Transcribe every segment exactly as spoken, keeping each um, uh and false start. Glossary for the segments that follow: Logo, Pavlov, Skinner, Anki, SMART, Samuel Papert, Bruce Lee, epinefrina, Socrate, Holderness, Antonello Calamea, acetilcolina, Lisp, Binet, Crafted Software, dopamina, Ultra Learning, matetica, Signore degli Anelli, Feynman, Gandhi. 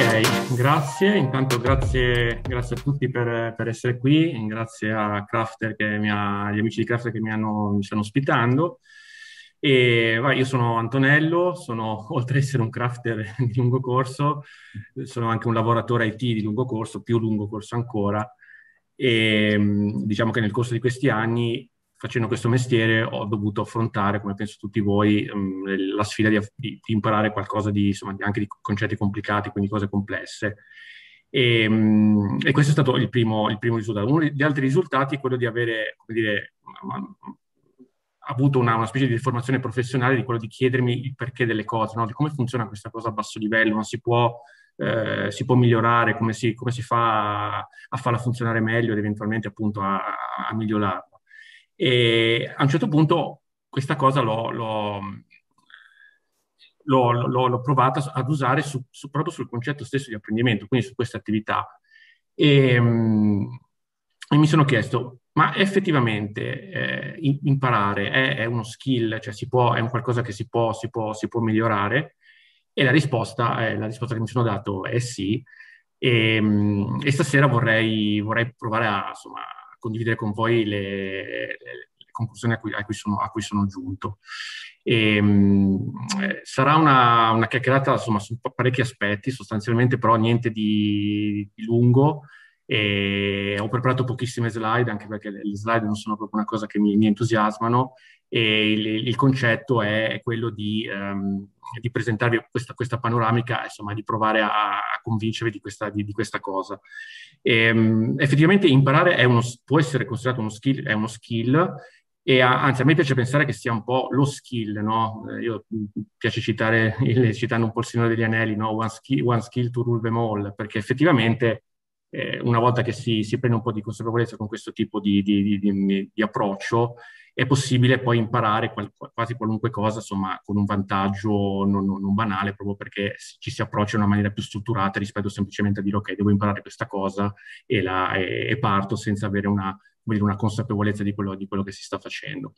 Ok, grazie. Intanto grazie, grazie a tutti per, per essere qui, grazie a Crafted che mi ha, agli amici di Crafted che mi, hanno, mi stanno ospitando. E, vai, io sono Antonello, sono, oltre ad essere un crafter di lungo corso, sono anche un lavoratore I T di lungo corso, più lungo corso ancora, e diciamo che nel corso di questi anni, facendo questo mestiere, ho dovuto affrontare, come penso tutti voi, mh, la sfida di, di, di imparare qualcosa di, insomma, anche di concetti complicati, quindi cose complesse. E, mh, e questo è stato il primo, il primo risultato. Uno degli altri risultati è quello di avere, come dire, ma, ma, avuto una, una specie di formazione professionale, di quello di chiedermi il perché delle cose, no? Di come funziona questa cosa a basso livello, non si può, eh, si può migliorare, come si, come si fa a, a farla funzionare meglio ed eventualmente appunto a, a migliorarla. E a un certo punto questa cosa l'ho provata ad usare su, su, proprio sul concetto stesso di apprendimento, quindi su questa attività. E, mh, e mi sono chiesto, ma effettivamente eh, imparare è, è uno skill, cioè si può, è un qualcosa che si può, si può, si può migliorare? E la risposta, eh, la risposta che mi sono dato è sì. E, mh, e stasera vorrei, vorrei provare a, insomma, a condividere con voi le, le, le conclusioni a cui, a cui sono, a cui sono giunto. E, mh, sarà una, una chiacchierata, insomma, su parecchi aspetti, sostanzialmente però niente di, di lungo. E ho preparato pochissime slide, anche perché le slide non sono proprio una cosa che mi, mi entusiasmano, e il, il concetto è quello di, um, di presentarvi questa, questa panoramica, insomma, di provare a, a convincervi di questa, di, di questa cosa. E, um, effettivamente imparare è uno, può essere considerato uno skill, è uno skill, e a, anzi a me piace pensare che sia un po' lo skill, no? Io piace citare, citando un po' il Signore degli Anelli, no? One skill, one skill to rule them all, perché effettivamente Eh, una volta che si, si prende un po' di consapevolezza con questo tipo di, di, di, di approccio, è possibile poi imparare qual, quasi qualunque cosa, insomma, con un vantaggio non, non banale, proprio perché ci si approccia in una maniera più strutturata rispetto semplicemente a dire ok, devo imparare questa cosa e, la, e, e parto senza avere una, una consapevolezza di quello, di quello che si sta facendo.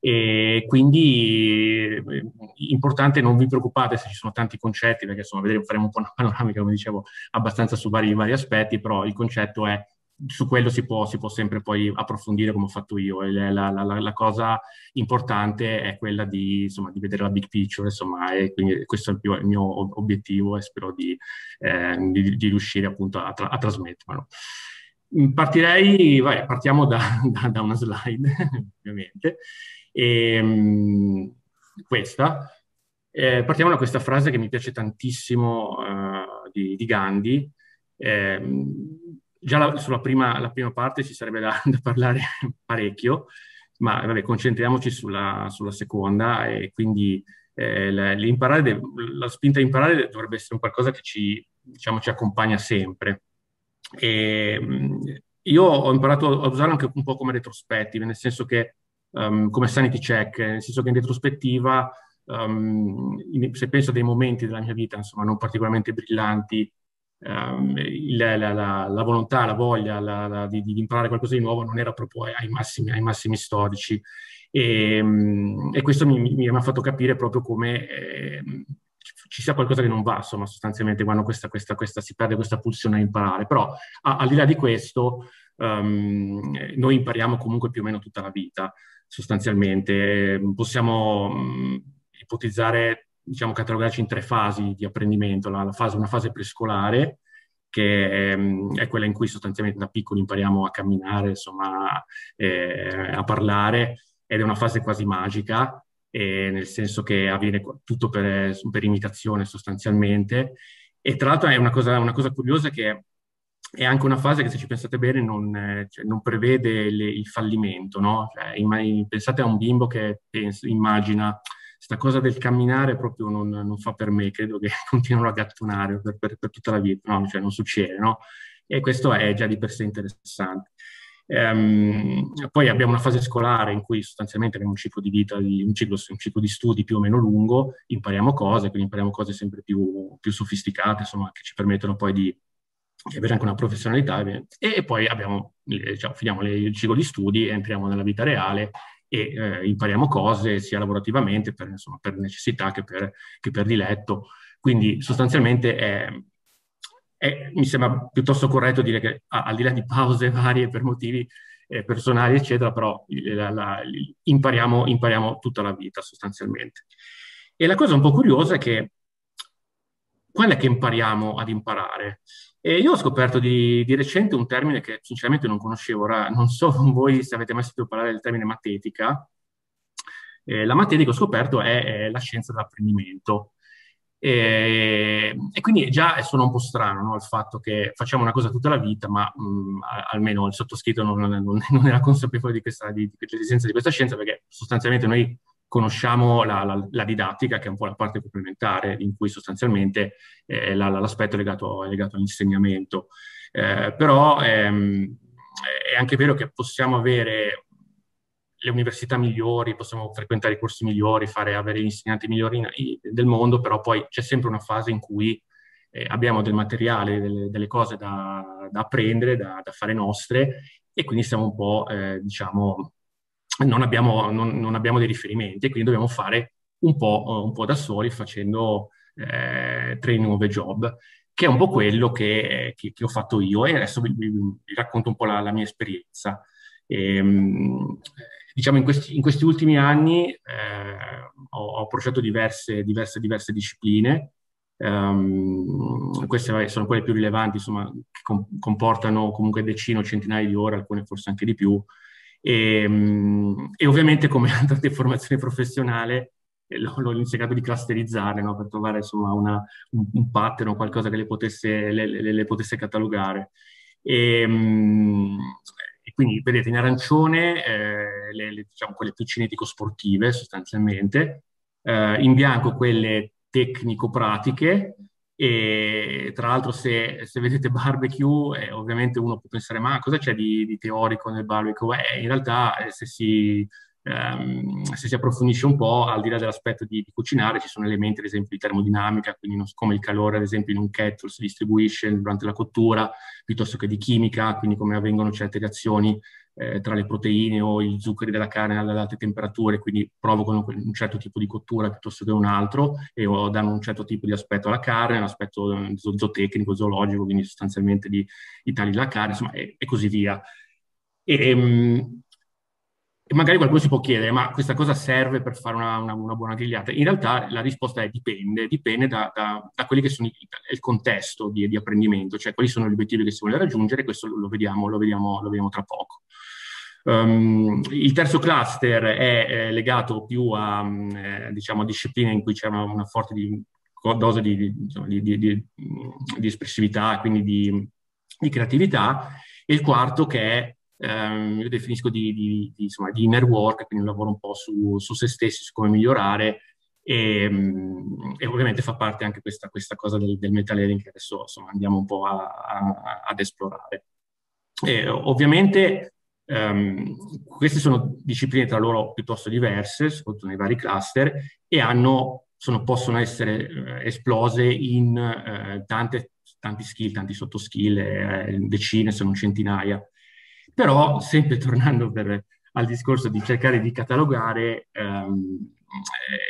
E quindi è importante, non vi preoccupate se ci sono tanti concetti, perché insomma vedremo, faremo un po' una panoramica, come dicevo, abbastanza su vari, vari aspetti, però il concetto è, su quello si può, si può sempre poi approfondire come ho fatto io, e la, la, la, la cosa importante è quella di, insomma, di vedere la big picture, insomma, e quindi questo è il, più, il mio obiettivo, e spero di, eh, di, di riuscire appunto a, tra, a trasmetterlo. Partirei, vai, partiamo da, da, da una slide, ovviamente. E, questa, eh, partiamo da questa frase che mi piace tantissimo uh, di, di Gandhi. Eh, già la, sulla prima, la prima parte ci sarebbe da, da parlare parecchio, ma vabbè, concentriamoci sulla, sulla seconda, e quindi eh, l'imparare, la spinta a imparare dovrebbe essere un qualcosa che ci, diciamo, ci accompagna sempre. E, io ho imparato a usarlo anche un po' come retrospettiva, nel senso che Um, come sanity check, nel senso che in retrospettiva, um, in, se penso a dei momenti della mia vita, insomma, non particolarmente brillanti, um, il, la, la, la volontà, la voglia la, la, di, di imparare qualcosa di nuovo non era proprio ai massimi, ai massimi storici. E, um, e questo mi, mi, mi ha fatto capire proprio come eh, ci sia qualcosa che non va, insomma, sostanzialmente, quando questa, questa, questa, si perde questa pulsione a imparare. Però, a, al di là di questo, um, noi impariamo comunque più o meno tutta la vita. Sostanzialmente possiamo mh, ipotizzare, diciamo, catalogarci in tre fasi di apprendimento. La, la fase, una fase prescolare, che mh, è quella in cui sostanzialmente da piccoli impariamo a camminare, insomma, eh, a parlare, ed è una fase quasi magica, eh, nel senso che avviene tutto per, per imitazione sostanzialmente. E tra l'altro è una cosa, una cosa curiosa, che è anche una fase che, se ci pensate bene, non, cioè, non prevede le, il fallimento, no? Cioè, pensate a un bimbo che pensa, immagina, sta cosa del camminare proprio non, non fa per me, credo che continuano a gattonare per, per, per tutta la vita, no? Cioè, non succede, no? E questo è già di per sé interessante. Ehm, poi abbiamo una fase scolare in cui sostanzialmente abbiamo un ciclo di vita, un ciclo, un ciclo di studi più o meno lungo, impariamo cose, quindi impariamo cose sempre più, più sofisticate, insomma, che ci permettono poi di avere anche una professionalità, e poi abbiamo, diciamo, finiamo il ciclo di studi, entriamo nella vita reale, e eh, impariamo cose sia lavorativamente per, insomma, per necessità che per, che per diletto. Quindi sostanzialmente è, è, mi sembra piuttosto corretto dire che a, al di là di pause varie per motivi eh, personali eccetera, però la, la, impariamo, impariamo tutta la vita sostanzialmente. E la cosa un po' curiosa è che quando è che impariamo ad imparare? E io ho scoperto di, di recente un termine che sinceramente non conoscevo. Ora non so voi se avete mai sentito parlare del termine matetica. Eh, la matetica, ho scoperto, è, è la scienza dell'apprendimento. E, e quindi già sono un po' strano, no? Il fatto che facciamo una cosa tutta la vita, ma mh, almeno il sottoscritto non, non, non era consapevole di questa, di, dell'esistenza di questa scienza, perché sostanzialmente noi conosciamo la, la, la didattica, che è un po' la parte complementare, in cui sostanzialmente eh, l'aspetto la, è, è legato all'insegnamento. Eh, però ehm, è anche vero che possiamo avere le università migliori, possiamo frequentare i corsi migliori, fare, avere gli insegnanti migliori in, i, del mondo, però poi c'è sempre una fase in cui eh, abbiamo del materiale, delle, delle cose da, da apprendere, da, da fare nostre, e quindi siamo un po', eh, diciamo... Non abbiamo, non, non abbiamo dei riferimenti, e quindi dobbiamo fare un po', un po' da soli, facendo eh, training of a job, che è un po' quello che, che, che ho fatto io, e adesso vi, vi, vi racconto un po' la, la mia esperienza. E, diciamo, in questi, in questi ultimi anni eh, ho, ho approcciato diverse, diverse, diverse discipline. Um, queste sono quelle più rilevanti, insomma, che comportano comunque decine o centinaia di ore, alcune forse anche di più. E, e ovviamente, come andata di formazione professionale, l'ho cercato di clusterizzare, no? Per trovare, insomma, una, un, un pattern o qualcosa che le potesse, le, le, le potesse catalogare. E, e quindi vedete in arancione eh, le, le, diciamo, quelle più cinetico-sportive sostanzialmente, eh, in bianco quelle tecnico-pratiche. E tra l'altro, se, se vedete barbecue, eh, ovviamente uno può pensare: ma cosa c'è di, di teorico nel barbecue? Eh, in realtà eh, se, si, ehm, se si approfondisce un po', al di là dell'aspetto di, di cucinare, ci sono elementi ad esempio di termodinamica, quindi non, come il calore ad esempio in un kettle si distribuisce durante la cottura, piuttosto che di chimica, quindi come avvengono certe reazioni eh, tra le proteine o i zuccheri della carne ad alte temperature, quindi provocano un certo tipo di cottura piuttosto che un altro, e o danno un certo tipo di aspetto alla carne, un aspetto zootecnico, zoologico, quindi sostanzialmente di, di tagli della carne, insomma, e, e così via. E, ehm, e magari qualcuno si può chiedere: ma questa cosa serve per fare una, una, una buona grigliata? In realtà la risposta è: dipende, dipende da, da, da quelli che sono il, il contesto di, di apprendimento, cioè quali sono gli obiettivi che si vuole raggiungere. Questo lo vediamo, lo vediamo, lo vediamo tra poco. Um, il terzo cluster è eh, legato più a, eh, diciamo, a discipline in cui c'è una, una forte di, dose di, di, di, di, di, di espressività, quindi di, di creatività. E il quarto, che è Um, io definisco di, di, di, insomma, di inner work, quindi un lavoro un po' su, su se stessi, su come migliorare, e, e ovviamente fa parte anche questa, questa cosa del, del meta-learning, che adesso, insomma, andiamo un po' a, a, ad esplorare. E, ovviamente um, queste sono discipline tra loro piuttosto diverse, soprattutto nei vari cluster, e hanno, sono, possono essere eh, esplose in eh, tante, tanti skill, tanti sottoskill, eh, decine se non centinaia. Però, sempre tornando per, al discorso di cercare di catalogare ehm,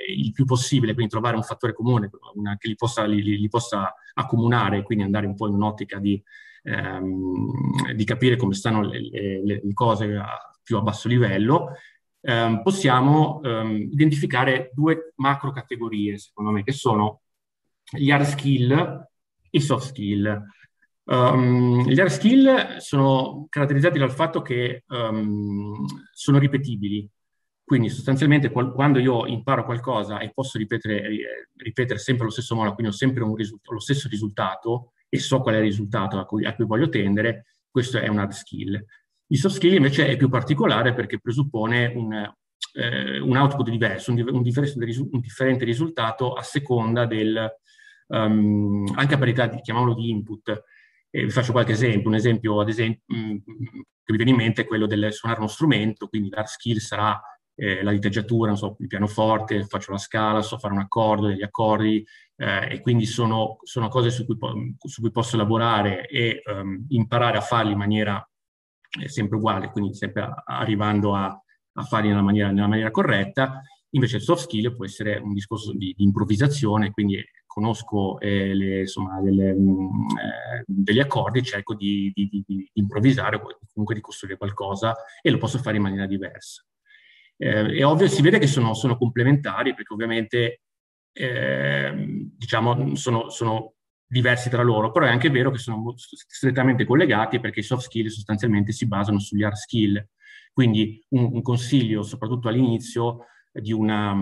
eh, il più possibile, quindi trovare un fattore comune, una, che li possa, li, li possa accomunare, quindi andare un po' in un'ottica di, ehm, di capire come stanno le, le, le cose a, più a basso livello, ehm, possiamo ehm, identificare due macro categorie, secondo me, che sono gli hard skill e i soft skill. Um, gli hard skill sono caratterizzati dal fatto che um, sono ripetibili, quindi sostanzialmente quando io imparo qualcosa e posso ripetere, ripetere sempre allo stesso modo, quindi ho sempre un lo stesso risultato e so qual è il risultato a cui, a cui voglio tendere, questo è un hard skill. Il soft skill invece è più particolare, perché presuppone un, eh, un output diverso, un, un, differ un differente risultato a seconda del, um, anche a parità di, chiamiamolo, di input. Eh, vi faccio qualche esempio. Un esempio, ad esempio, mh, che mi viene in mente è quello del suonare uno strumento, quindi l'hard skill sarà eh, la diteggiatura, non so, il pianoforte, faccio la scala, so fare un accordo, degli accordi, eh, e quindi sono, sono cose su cui, su cui posso lavorare e um, imparare a farli in maniera eh, sempre uguale, quindi sempre arrivando a, a farli nella maniera, nella maniera corretta. Invece il soft skill può essere un discorso di, di improvvisazione, quindi conosco eh, le, insomma, delle, mh, eh, degli accordi, cerco di, di, di, di improvvisare o comunque di costruire qualcosa, e lo posso fare in maniera diversa. Eh, è ovvio, si vede che sono, sono complementari, perché ovviamente eh, diciamo sono, sono diversi tra loro, però è anche vero che sono strettamente collegati, perché i soft skill sostanzialmente si basano sugli hard skill. Quindi un, un consiglio, soprattutto all'inizio, di una,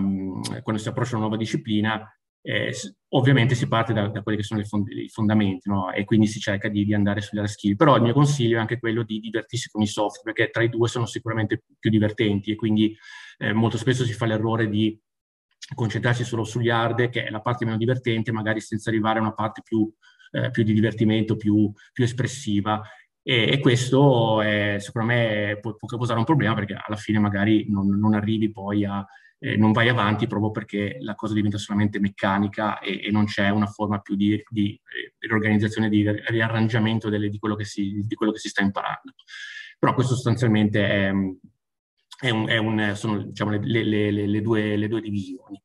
quando si approccia a una nuova disciplina, eh, ovviamente si parte da, da quelli che sono i fondamenti, no? E quindi si cerca di, di andare sugli hard skill. Però il mio consiglio è anche quello di divertirsi con i soft, perché tra i due sono sicuramente più divertenti, e quindi eh, molto spesso si fa l'errore di concentrarsi solo sugli hard, che è la parte meno divertente, magari senza arrivare a una parte più, eh, più di divertimento, più, più espressiva. E, e questo è, secondo me può, può causare un problema, perché alla fine magari non, non arrivi poi a Eh, non vai avanti, proprio perché la cosa diventa solamente meccanica e, e non c'è una forma più di, di, di organizzazione, di riarrangiamento delle, di, quello che si, di quello che si sta imparando. Però questo sostanzialmente è, è un, è un, sono diciamo, le, le, le, le, due, le due divisioni.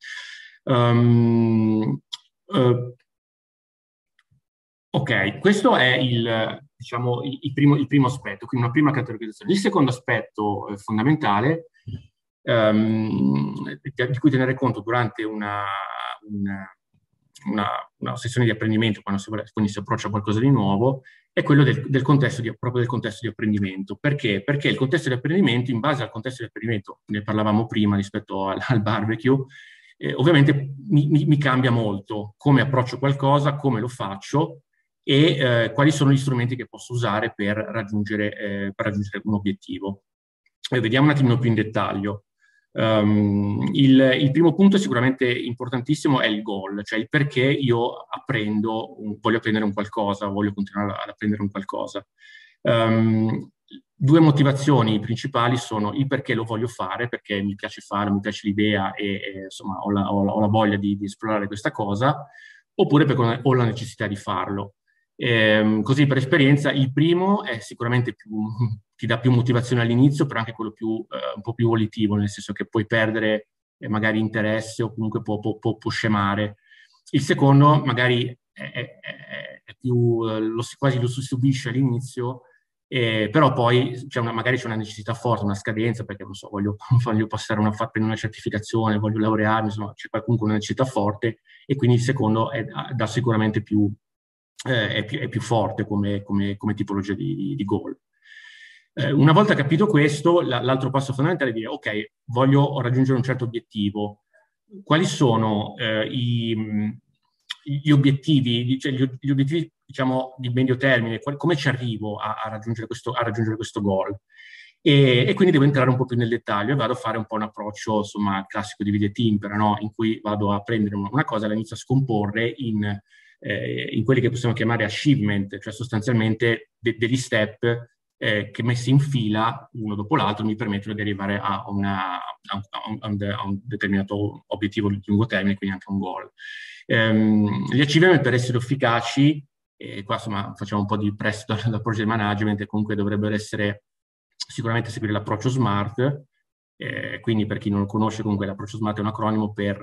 Um, uh, ok, questo è il, diciamo, il, il, primo, il primo aspetto, quindi una prima categorizzazione. Il secondo aspetto eh, fondamentale, Um, di cui tenere conto durante una, una, una, una sessione di apprendimento, quando si, quando si approccia a qualcosa di nuovo, è quello del, del contesto di, proprio del contesto di apprendimento. Perché? Perché il contesto di apprendimento, in base al contesto di apprendimento, ne parlavamo prima rispetto al, al barbecue, eh, ovviamente mi, mi, mi cambia molto come approccio qualcosa, come lo faccio e eh, quali sono gli strumenti che posso usare per raggiungere, eh, per raggiungere un obiettivo. Eh, vediamo un attimino più in dettaglio. Um, il, il primo punto sicuramente importantissimo è il goal, cioè il perché io apprendo, voglio apprendere un qualcosa, voglio continuare ad apprendere un qualcosa. Um, due motivazioni principali sono il perché lo voglio fare, perché mi piace fare, mi piace l'idea e, e insomma ho la, ho la, ho la voglia di, di esplorare questa cosa, oppure perché ho la necessità di farlo. Eh, così per esperienza il primo è sicuramente più, ti dà più motivazione all'inizio, però anche quello più, eh, un po' più volitivo, nel senso che puoi perdere eh, magari interesse o comunque può, può, può, può scemare. Il secondo magari è, è, è più, eh, lo si, quasi lo subisce all'inizio, eh, però poi c'è una, magari c'è una necessità forte, una scadenza, perché non so, voglio, voglio passare una, per una certificazione, voglio laurearmi, insomma c'è comunque una necessità forte, e quindi il secondo è, dà sicuramente più Eh, è, più, è più forte come, come, come tipologia di, di goal. Eh, una volta capito questo, l'altro passo fondamentale è dire, ok, voglio raggiungere un certo obiettivo. Quali sono eh, i, gli obiettivi, cioè gli, gli obiettivi diciamo, di medio termine? Qual, come ci arrivo a, a, raggiungere questo, a raggiungere questo goal? E, e quindi devo entrare un po' più nel dettaglio e vado a fare un po' un approccio insomma, classico di videotimpera, no? In cui vado a prendere una cosa e la inizio a scomporre in... Eh, in quelli che possiamo chiamare achievement, cioè sostanzialmente de degli step eh, che messi in fila uno dopo l'altro mi permettono di arrivare a, una, a, un, a, un, a un determinato obiettivo di lungo termine, quindi anche un goal. Ehm, gli achievement per essere efficaci, eh, qua insomma facciamo un po' di prestito dal project management, e comunque dovrebbero essere sicuramente seguire l'approccio SMART, eh, quindi per chi non lo conosce comunque l'approccio SMART è un acronimo per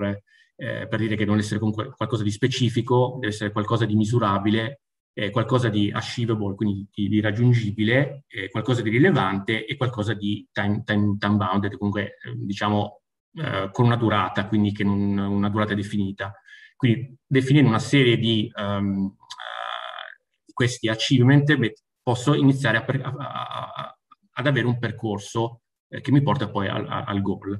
Eh, per dire che deve essere comunque qualcosa di specifico, deve essere qualcosa di misurabile, eh, qualcosa di achievable, quindi di, di raggiungibile, eh, qualcosa di rilevante e qualcosa di time, time, time bounded, comunque eh, diciamo eh, con una durata, quindi che non una durata definita. Quindi definendo una serie di um, uh, questi achievement beh, posso iniziare a per, a, a, a, ad avere un percorso eh, che mi porta poi al, a, al goal.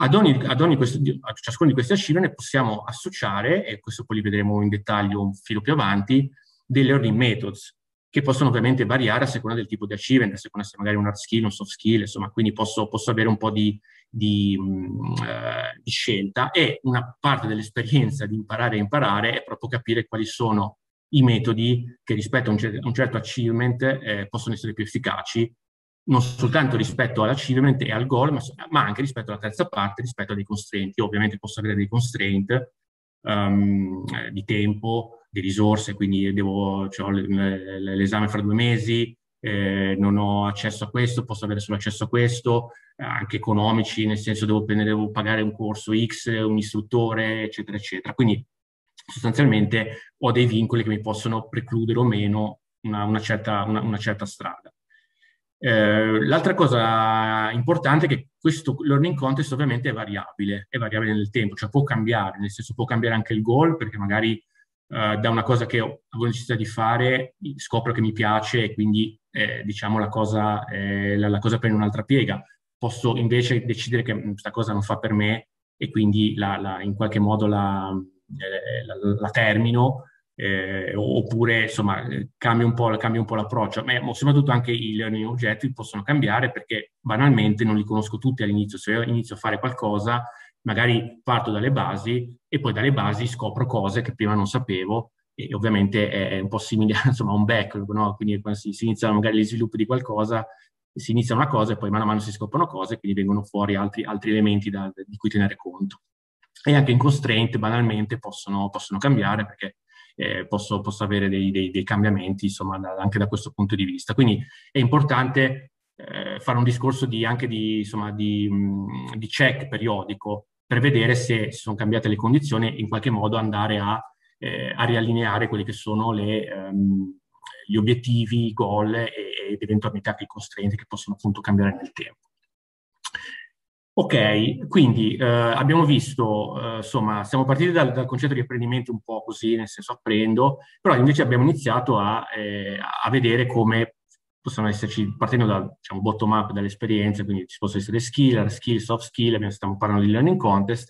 Ad ogni, ad ogni questo, a ciascuno di questi achievement possiamo associare, e questo poi li vedremo in dettaglio un filo più avanti, delle learning methods, che possono ovviamente variare a seconda del tipo di achievement, a seconda se magari è un hard skill, un soft skill, insomma, quindi posso, posso avere un po' di, di, uh, di scelta, e una parte dell'esperienza di imparare a imparare è proprio capire quali sono i metodi che rispetto a un, cer- un certo achievement eh, possono essere più efficaci, non soltanto rispetto all'achievement e al goal, ma, ma anche rispetto alla terza parte, rispetto a dei constraint. Io ovviamente posso avere dei constraint um, di tempo, di risorse, quindi devo, cioè, l'esame fra due mesi, eh, non ho accesso a questo, posso avere solo accesso a questo, anche economici, nel senso devo, prendere, devo pagare un corso X, un istruttore, eccetera, eccetera. Quindi sostanzialmente ho dei vincoli che mi possono precludere o meno una, una, certa, una, una certa strada. Eh, l'altra cosa importante è che questo learning contest ovviamente è variabile, è variabile nel tempo, cioè può cambiare, nel senso può cambiare anche il goal, perché magari eh, da una cosa che ho necessità di fare scopro che mi piace e quindi eh, diciamo la cosa, eh, la, la cosa prende un'altra piega. Posso invece decidere che questa cosa non fa per me e quindi la, la, in qualche modo la, la, la termino, eh, oppure insomma cambia un po', cambia un po' l'approccio. Ma soprattutto anche i learning objective possono cambiare, perché banalmente non li conosco tutti all'inizio. Se io inizio a fare qualcosa, magari parto dalle basi e poi dalle basi scopro cose che prima non sapevo, e ovviamente è, è un po' simile insomma, a un backlog, no? Quindi quando si, si iniziano magari gli sviluppi di qualcosa, si inizia una cosa e poi mano a mano si scoprono cose e quindi vengono fuori altri, altri elementi da, di cui tenere conto. E anche in constraint banalmente possono, possono cambiare, perché eh, posso, posso avere dei, dei, dei cambiamenti insomma da, anche da questo punto di vista. Quindi è importante eh, fare un discorso di, anche di, insomma, di, mh, di check periodico per vedere se sono cambiate le condizioni e in qualche modo andare a, eh, a riallineare quelli che sono le... Ehm, gli obiettivi, i goal ed eventualmente anche i constraint che possono appunto cambiare nel tempo. Ok, quindi eh, abbiamo visto, eh, insomma, siamo partiti dal, dal concetto di apprendimento un po' così, nel senso apprendo, però invece abbiamo iniziato a, eh, a vedere come possono esserci, partendo da diciamo, bottom up, dall'esperienza, quindi ci possono essere skill, hard skill, soft skill, stiamo parlando di learning contest,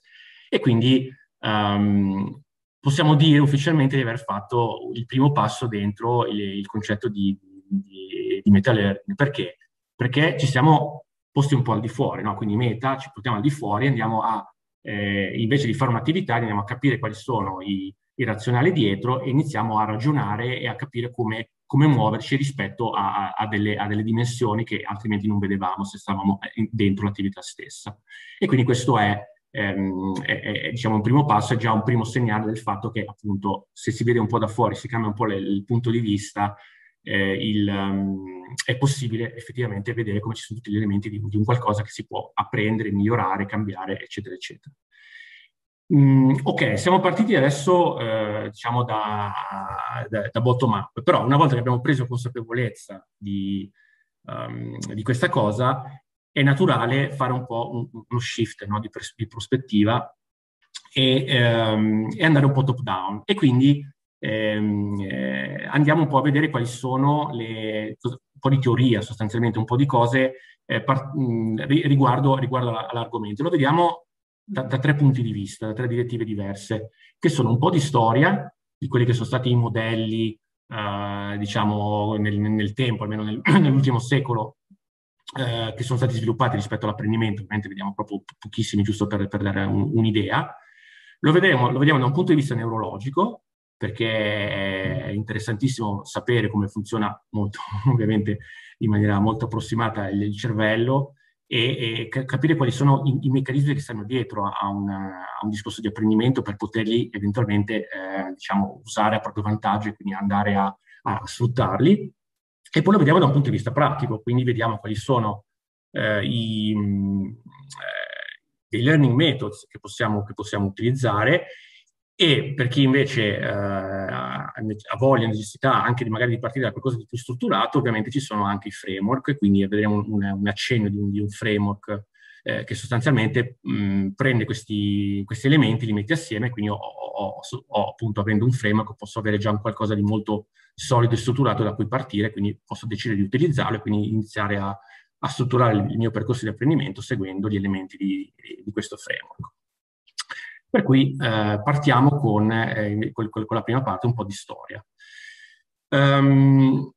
e quindi... Um, possiamo dire ufficialmente di aver fatto il primo passo dentro il, il concetto di, di, di meta learning. Perché? Perché ci siamo posti un po' al di fuori, no? Quindi meta, ci portiamo al di fuori, andiamo a, eh, invece di fare un'attività, andiamo a capire quali sono i, i razionali dietro e iniziamo a ragionare e a capire come, come muoverci rispetto a, a, delle, a delle dimensioni che altrimenti non vedevamo se stavamo dentro l'attività stessa. E quindi questo è... Ehm, è, è, diciamo un primo passo, è già un primo segnale del fatto che appunto se si vede un po' da fuori, si cambia un po' le, il punto di vista, eh, il, um, è possibile effettivamente vedere come ci sono tutti gli elementi di, di un qualcosa che si può apprendere, migliorare, cambiare, eccetera, eccetera. Mm, ok, siamo partiti adesso eh, diciamo da, da, da bottom up, però una volta che abbiamo preso consapevolezza di, um, di questa cosa, è naturale fare un po' uno shift, no, di, pers- di prospettiva e, ehm, e andare un po' top down. E quindi ehm, eh, andiamo un po' a vedere quali sono le... un po' di teoria sostanzialmente, un po' di cose eh, mh, riguardo, riguardo all'argomento. Lo vediamo da, da tre punti di vista, da tre direttive diverse, che sono un po' di storia, di quelli che sono stati i modelli, eh, diciamo, nel, nel tempo, almeno nel, nell'ultimo secolo, Eh, che sono stati sviluppati rispetto all'apprendimento. Ovviamente vediamo proprio pochissimi, giusto per, per dare un'idea. Un lo, lo vediamo da un punto di vista neurologico, perché è interessantissimo sapere come funziona molto, ovviamente in maniera molto approssimata, il, il cervello e, e capire quali sono i, i meccanismi che stanno dietro a, una, a un discorso di apprendimento, per poterli eventualmente eh, diciamo, usare a proprio vantaggio e quindi andare a, a sfruttarli. E poi lo vediamo da un punto di vista pratico, quindi vediamo quali sono eh, i eh, learning methods che possiamo, che possiamo utilizzare, e per chi invece eh, ha voglia e necessità anche di magari di partire da qualcosa di più strutturato, ovviamente ci sono anche i framework, quindi vedremo un, un accenno di un, di un framework eh, che sostanzialmente mh, prende questi, questi elementi, li mette assieme, quindi ho, ho, ho, appunto avendo un framework posso avere già un qualcosa di molto solido e strutturato da cui partire, quindi posso decidere di utilizzarlo e quindi iniziare a, a strutturare il mio percorso di apprendimento seguendo gli elementi di, di questo framework. Per cui eh, partiamo con, eh, con, con la prima parte, un po' di storia. Um,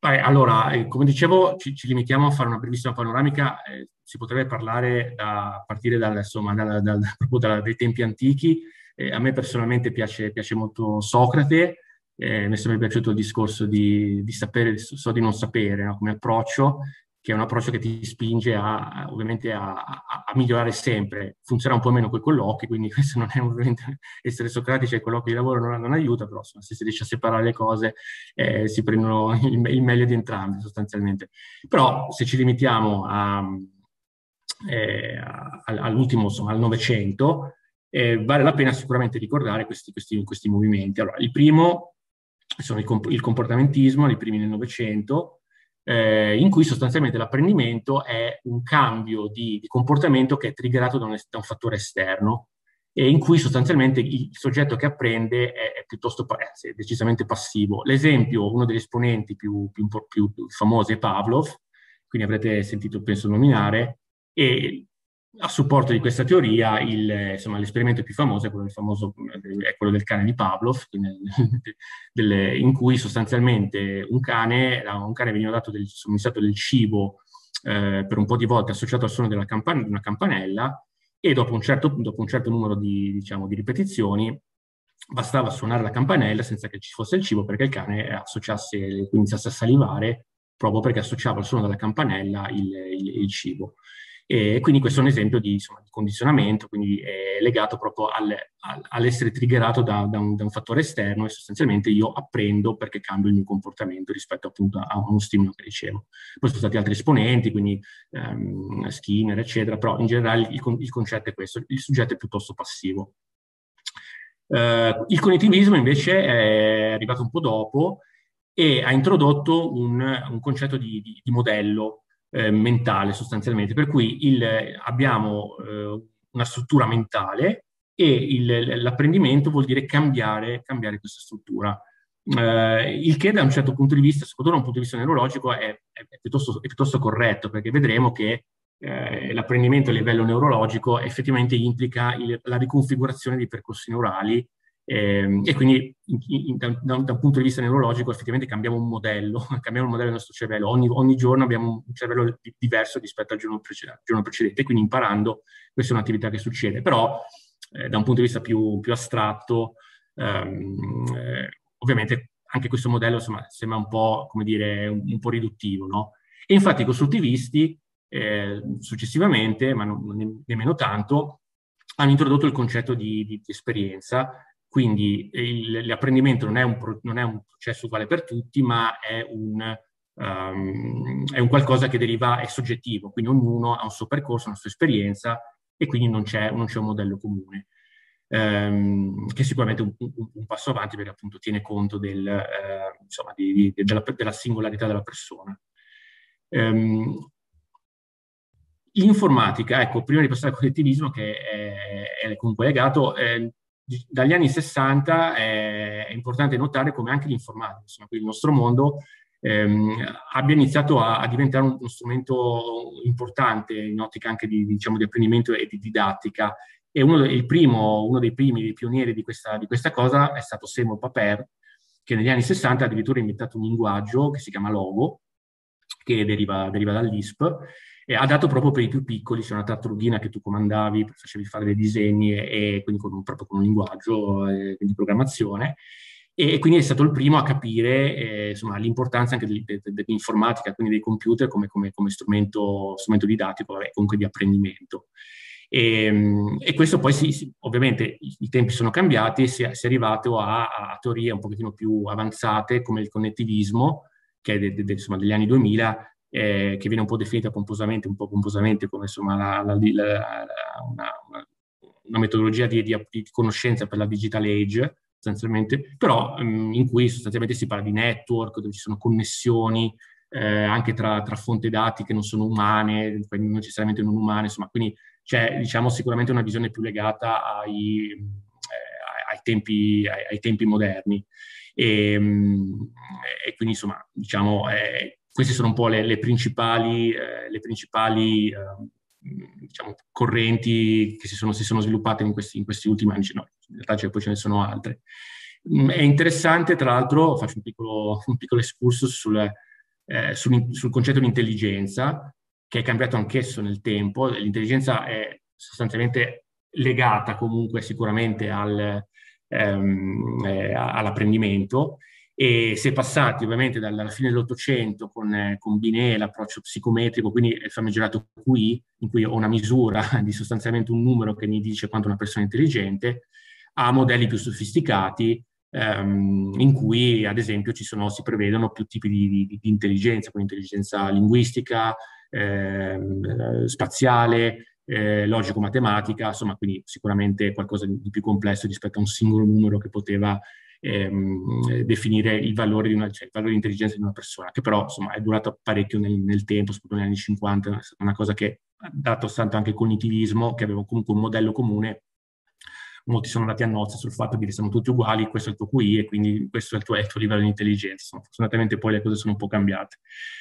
eh, allora, eh, come dicevo, ci, ci limitiamo a fare una brevissima panoramica, eh, si potrebbe parlare da, a partire dal, insomma, dal, dal, dal, dai tempi antichi. Eh, a me personalmente piace, piace molto Socrate. Eh, mi è sempre piaciuto il discorso di, di sapere, so di non sapere, no? Come approccio, che è un approccio che ti spinge a, ovviamente a, a, a migliorare sempre. Funziona un po' meno con i colloqui, quindi questo non è ovviamente essere socratici ai colloqui di lavoro non, non aiuta, però insomma, se si riesce a separare le cose eh, si prendono il, il meglio di entrambi sostanzialmente. Però se ci limitiamo a, eh, a, all'ultimo, insomma, al Novecento, eh, vale la pena sicuramente ricordare questi, questi, questi movimenti. Allora, il primo sono il, comp- il comportamentismo, i primi nel Novecento, Eh, in cui sostanzialmente l'apprendimento è un cambio di, di comportamento che è triggerato da un, da un fattore esterno, e in cui sostanzialmente il soggetto che apprende è, è piuttosto è decisamente passivo. L'esempio, uno degli esponenti più, più, più, più famosi è Pavlov, quindi avrete sentito, penso, nominare, e a supporto di questa teoria il, insomma, l'esperimento più famoso è quello del, famoso, è quello del cane di Pavlov, quindi, del, in cui sostanzialmente un cane, un cane veniva dato del somministrato del cibo eh, per un po' di volte associato al suono della campan- una campanella, e dopo un certo, dopo un certo numero di, diciamo, di ripetizioni bastava suonare la campanella senza che ci fosse il cibo, perché il cane associasse, iniziasse a salivare proprio perché associava al suono della campanella il, il, il cibo. E quindi questo è un esempio di, insomma, di condizionamento, quindi è legato proprio al, al, all'essere triggerato da, da, un, da un fattore esterno, e sostanzialmente io apprendo perché cambio il mio comportamento rispetto appunto a uno stimolo che ricevo. Poi sono stati altri esponenti, quindi um, Skinner, eccetera, però in generale il, il concetto è questo: il soggetto è piuttosto passivo. Uh, il cognitivismo invece è arrivato un po' dopo e ha introdotto un, un concetto di, di, di modello Eh, mentale sostanzialmente, per cui il, abbiamo eh, una struttura mentale e il, l'apprendimento vuol dire cambiare, cambiare questa struttura, eh, il che da un certo punto di vista, soprattutto da un punto di vista neurologico, è, è, è, piuttosto, è piuttosto corretto, perché vedremo che eh, l'apprendimento a livello neurologico effettivamente implica il, la riconfigurazione dei percorsi neurali, eh, e quindi in, in, da, da un punto di vista neurologico effettivamente cambiamo un modello, cambiamo il modello del nostro cervello, ogni, ogni giorno abbiamo un cervello di, diverso rispetto al giorno, precedente, al giorno precedente, quindi imparando, questa è un'attività che succede, però eh, da un punto di vista più, più astratto, ehm, eh, ovviamente anche questo modello, insomma, sembra un po', come dire, un, un po' riduttivo, no? E infatti i costruttivisti eh, successivamente, ma non, ne, nemmeno tanto, hanno introdotto il concetto di, di, di esperienza. Quindi il, l'apprendimento non è, un pro, non è un processo uguale per tutti, ma è un, um, è un qualcosa che deriva, è soggettivo, quindi ognuno ha un suo percorso, una sua esperienza, e quindi non c'è, non c'è un modello comune, um, che è sicuramente un, un, un passo avanti, perché appunto tiene conto del, uh, insomma, di, di, della, della singolarità della persona. Um, l'informatica, ecco, prima di passare al cognitivismo, che è, è comunque legato, eh, dagli anni sessanta è importante notare come anche l'informatica, insomma, il nostro mondo ehm, abbia iniziato a, a diventare uno strumento importante in ottica anche di, diciamo, di apprendimento e di didattica. E uno, il primo, uno dei primi, dei pionieri di questa, di questa cosa è stato Samuel Papert, che negli anni sessanta ha addirittura inventato un linguaggio che si chiama Logo, che deriva, deriva dal Lisp, e ha dato proprio per i più piccoli, c'è una tartarughina che tu comandavi, facevi fare dei disegni, e, e quindi con, proprio con un linguaggio eh, di programmazione, e, e quindi è stato il primo a capire eh, insomma, l'importanza anche del, de, de, dell'informatica, quindi dei computer come, come, come strumento, strumento didattico, vabbè, comunque di apprendimento. E, e questo poi, si, si, ovviamente, i, i tempi sono cambiati, si è, si è arrivato a, a teorie un pochettino più avanzate, come il connettivismo, che è de, de, de, insomma, degli anni duemila, Eh, che viene un po' definita pomposamente, un po' pomposamente come insomma la, la, la, la, una, una metodologia di, di, di conoscenza per la digital age, sostanzialmente, però mh, in cui sostanzialmente si parla di network, dove ci sono connessioni eh, anche tra, tra fonti dati che non sono umane, quindi non necessariamente non umane, insomma, quindi c'è, diciamo, sicuramente una visione più legata ai, eh, ai, tempi, ai, ai tempi moderni, e, mh, e quindi insomma, diciamo, eh, queste sono un po' le, le principali, eh, le principali eh, diciamo, correnti che si sono, si sono sviluppate in questi, in questi ultimi anni. No, in realtà cioè, poi ce ne sono altre. Mm, è interessante, tra l'altro, faccio un piccolo, un piccolo excursus sul, eh, sul, sul concetto di intelligenza, che è cambiato anch'esso nel tempo. L'intelligenza è sostanzialmente legata comunque sicuramente al, ehm, eh, all'apprendimento, E si è passati ovviamente dalla fine dell'Ottocento con, eh, con Binet, l'approccio psicometrico, quindi il famigerato Q I, in cui ho una misura di sostanzialmente un numero che mi dice quanto una persona è intelligente, a modelli più sofisticati, ehm, in cui ad esempio ci sono, si prevedono più tipi di, di, di intelligenza, quindi intelligenza linguistica, ehm, spaziale, eh, logico-matematica, insomma, quindi sicuramente qualcosa di, di più complesso rispetto a un singolo numero che poteva Ehm, definire il valore di una, cioè, il valore di intelligenza di una persona, che però insomma è durata parecchio nel, nel tempo, soprattutto negli anni cinquanta, è stata una cosa che, dato tanto anche il cognitivismo, che aveva comunque un modello comune, molti sono andati a nozze sul fatto che siamo tutti uguali, questo è il tuo Q I e quindi questo è il tuo, è il tuo livello di intelligenza. Insomma, fortunatamente poi le cose sono un po' cambiate,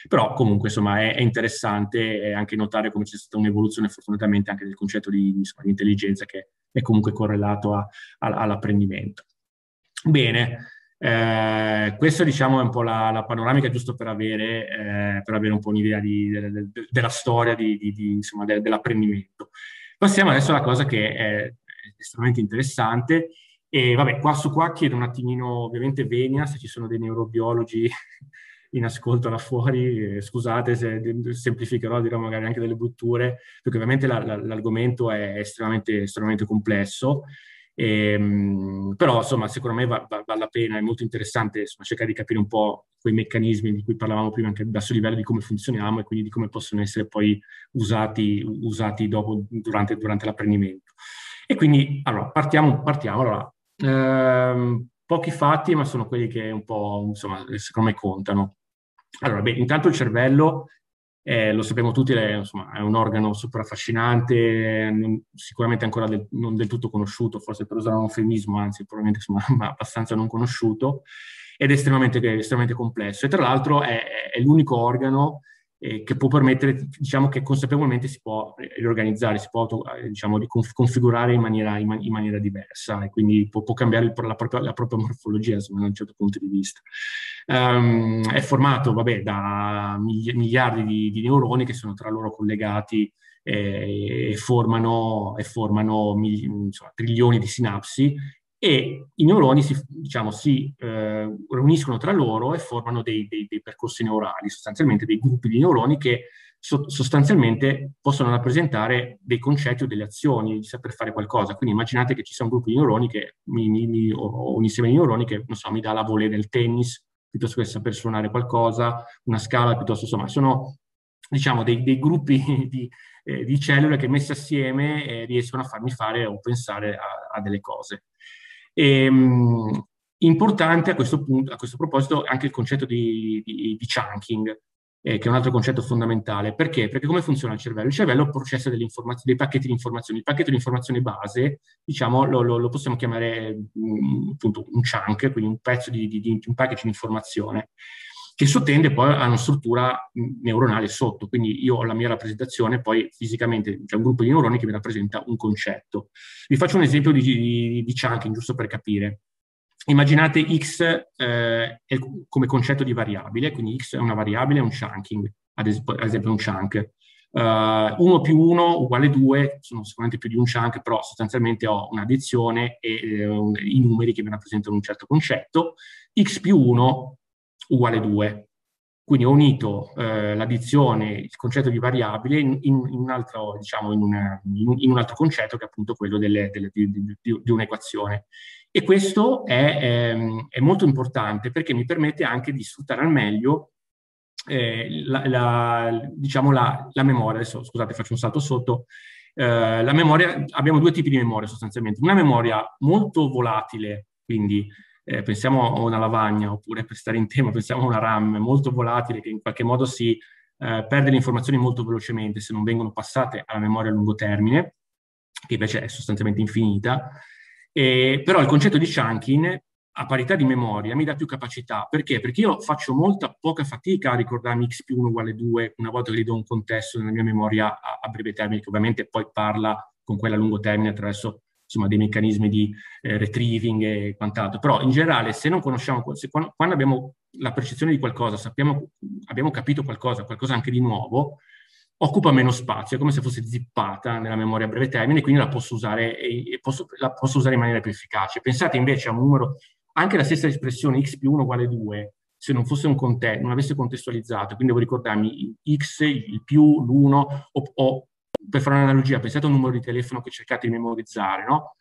però comunque insomma è, è interessante anche notare come c'è stata un'evoluzione fortunatamente anche del concetto di, insomma, di intelligenza, che è comunque correlato a, a, all'apprendimento. Bene, eh, questo diciamo è un po' la, la panoramica, giusto per avere, eh, per avere un po' un'idea della de, de, de storia di, di, di, insomma, de, dell'apprendimento. Passiamo adesso alla cosa che è estremamente interessante, e vabbè, qua su qua chiedo un attimino ovviamente venia, se ci sono dei neurobiologi in ascolto là fuori, eh, scusate se de, semplificherò, dirò magari anche delle brutture, perché ovviamente la, la, l'argomento è estremamente, estremamente complesso. Ehm, però insomma sicuramente va, va, vale la pena, è molto interessante insomma, cercare di capire un po' quei meccanismi di cui parlavamo prima anche a basso livello, di come funzioniamo e quindi di come possono essere poi usati, usati dopo, durante, durante l'apprendimento. E quindi allora partiamo, partiamo allora, ehm, pochi fatti, ma sono quelli che un po' insomma secondo me contano. Allora, beh, intanto il cervello, Eh, lo sappiamo tutti, è, insomma, è un organo super affascinante, non, sicuramente ancora del, non del tutto conosciuto, forse per usare un eufemismo, anzi probabilmente insomma, ma abbastanza non conosciuto, ed è estremamente, estremamente complesso, e tra l'altro è, è l'unico organo eh, che può permettere, diciamo che consapevolmente si può riorganizzare, si può auto, diciamo, configurare in maniera, in, man in maniera diversa, e quindi può, può cambiare il, la, propria, la propria morfologia insomma, da un certo punto di vista. Um, è formato vabbè, da miliardi di, di neuroni che sono tra loro collegati eh, e formano, e formano insomma, trilioni di sinapsi, e i neuroni si, diciamo, si eh, riuniscono tra loro e formano dei, dei, dei percorsi neurali, sostanzialmente dei gruppi di neuroni che so, sostanzialmente possono rappresentare dei concetti o delle azioni di saper fare qualcosa. Quindi immaginate che ci sia un gruppo di neuroni che mi, mi, mi, o un insieme di neuroni che non so, mi dà la volée del tennis, piuttosto che saper suonare qualcosa, una scala, piuttosto, insomma, sono diciamo dei, dei gruppi di, eh, di cellule che messe assieme eh, riescono a farmi fare o pensare a, a delle cose. E, mh, importante a questo punto, a questo proposito, anche il concetto di, di, di chunking, eh, che è un altro concetto fondamentale. Perché? Perché come funziona il cervello? Il cervello processa delle informazioni, dei pacchetti di informazioni. Il pacchetto di informazione base, diciamo, lo, lo, lo possiamo chiamare mh, appunto un chunk, quindi un pezzo di, di, di un package di informazione, che sottende poi a una struttura neuronale sotto. Quindi io ho la mia rappresentazione, poi fisicamente c'è un gruppo di neuroni che mi rappresenta un concetto. Vi faccio un esempio di, di, di chunking, giusto per capire. Immaginate X eh, come concetto di variabile, quindi X è una variabile, è un chunking, ad esempio un chunk. uno più uno uguale due, sono sicuramente più di un chunk, però sostanzialmente ho un'addizione e eh, un, i numeri che mi rappresentano un certo concetto. X più uno uguale due. Quindi ho unito eh, l'addizione, il concetto di variabile, in, in, un, altro, diciamo, in, una, in un altro concetto che è appunto quello delle, delle, di, di, di un'equazione. E questo è, ehm, è molto importante perché mi permette anche di sfruttare al meglio eh, la, la, diciamo la, la memoria. Adesso, scusate, faccio un salto sotto. Eh, la memoria, abbiamo due tipi di memoria sostanzialmente. Una memoria molto volatile, quindi Eh, pensiamo a una lavagna, oppure per stare in tema pensiamo a una RAM molto volatile che in qualche modo si eh, perde le informazioni molto velocemente se non vengono passate alla memoria a lungo termine, che invece è sostanzialmente infinita. E, però il concetto di chunking a parità di memoria mi dà più capacità. Perché? Perché io faccio molta poca fatica a ricordarmi x più uno uguale due una volta che gli do un contesto nella mia memoria a, a breve termine, che ovviamente poi parla con quella a lungo termine attraverso insomma dei meccanismi di eh, retrieving e quant'altro. Però in generale, se non conosciamo, se quando, quando abbiamo la percezione di qualcosa, sappiamo, abbiamo capito qualcosa, qualcosa anche di nuovo, occupa meno spazio, è come se fosse zippata nella memoria a breve termine, quindi la posso usare, e, e posso, la posso usare in maniera più efficace. Pensate invece a un numero, anche la stessa espressione x più uno uguale due, se non fosse un contesto, non avesse contestualizzato, quindi devo ricordarmi il x, il più, l'uno, o, o per fare un'analogia, pensate a un numero di telefono che cercate di memorizzare, no?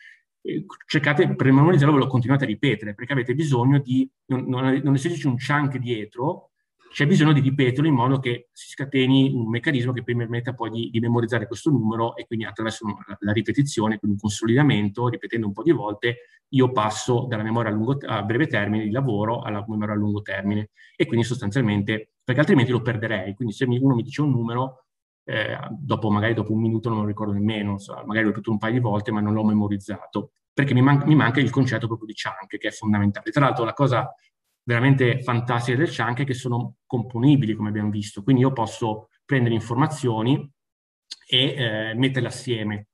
Cercate, per memorizzarlo ve lo continuate a ripetere, perché avete bisogno di, non, non, non essendoci un chunk dietro, c'è bisogno di ripeterlo in modo che si scateni un meccanismo che permetta poi di, di memorizzare questo numero, e quindi attraverso la, la ripetizione, quindi un consolidamento, ripetendo un po' di volte, io passo dalla memoria a, lungo, a breve termine di lavoro alla memoria a lungo termine, e quindi sostanzialmente, perché altrimenti lo perderei, quindi se uno mi dice un numero, Eh, dopo magari dopo un minuto non lo ricordo nemmeno, magari l'ho tutto un paio di volte ma non l'ho memorizzato, perché mi, man mi manca il concetto proprio di chunk, che è fondamentale. Tra l'altro la cosa veramente fantastica del chunk è che sono componibili, come abbiamo visto, quindi io posso prendere informazioni e eh, metterle assieme,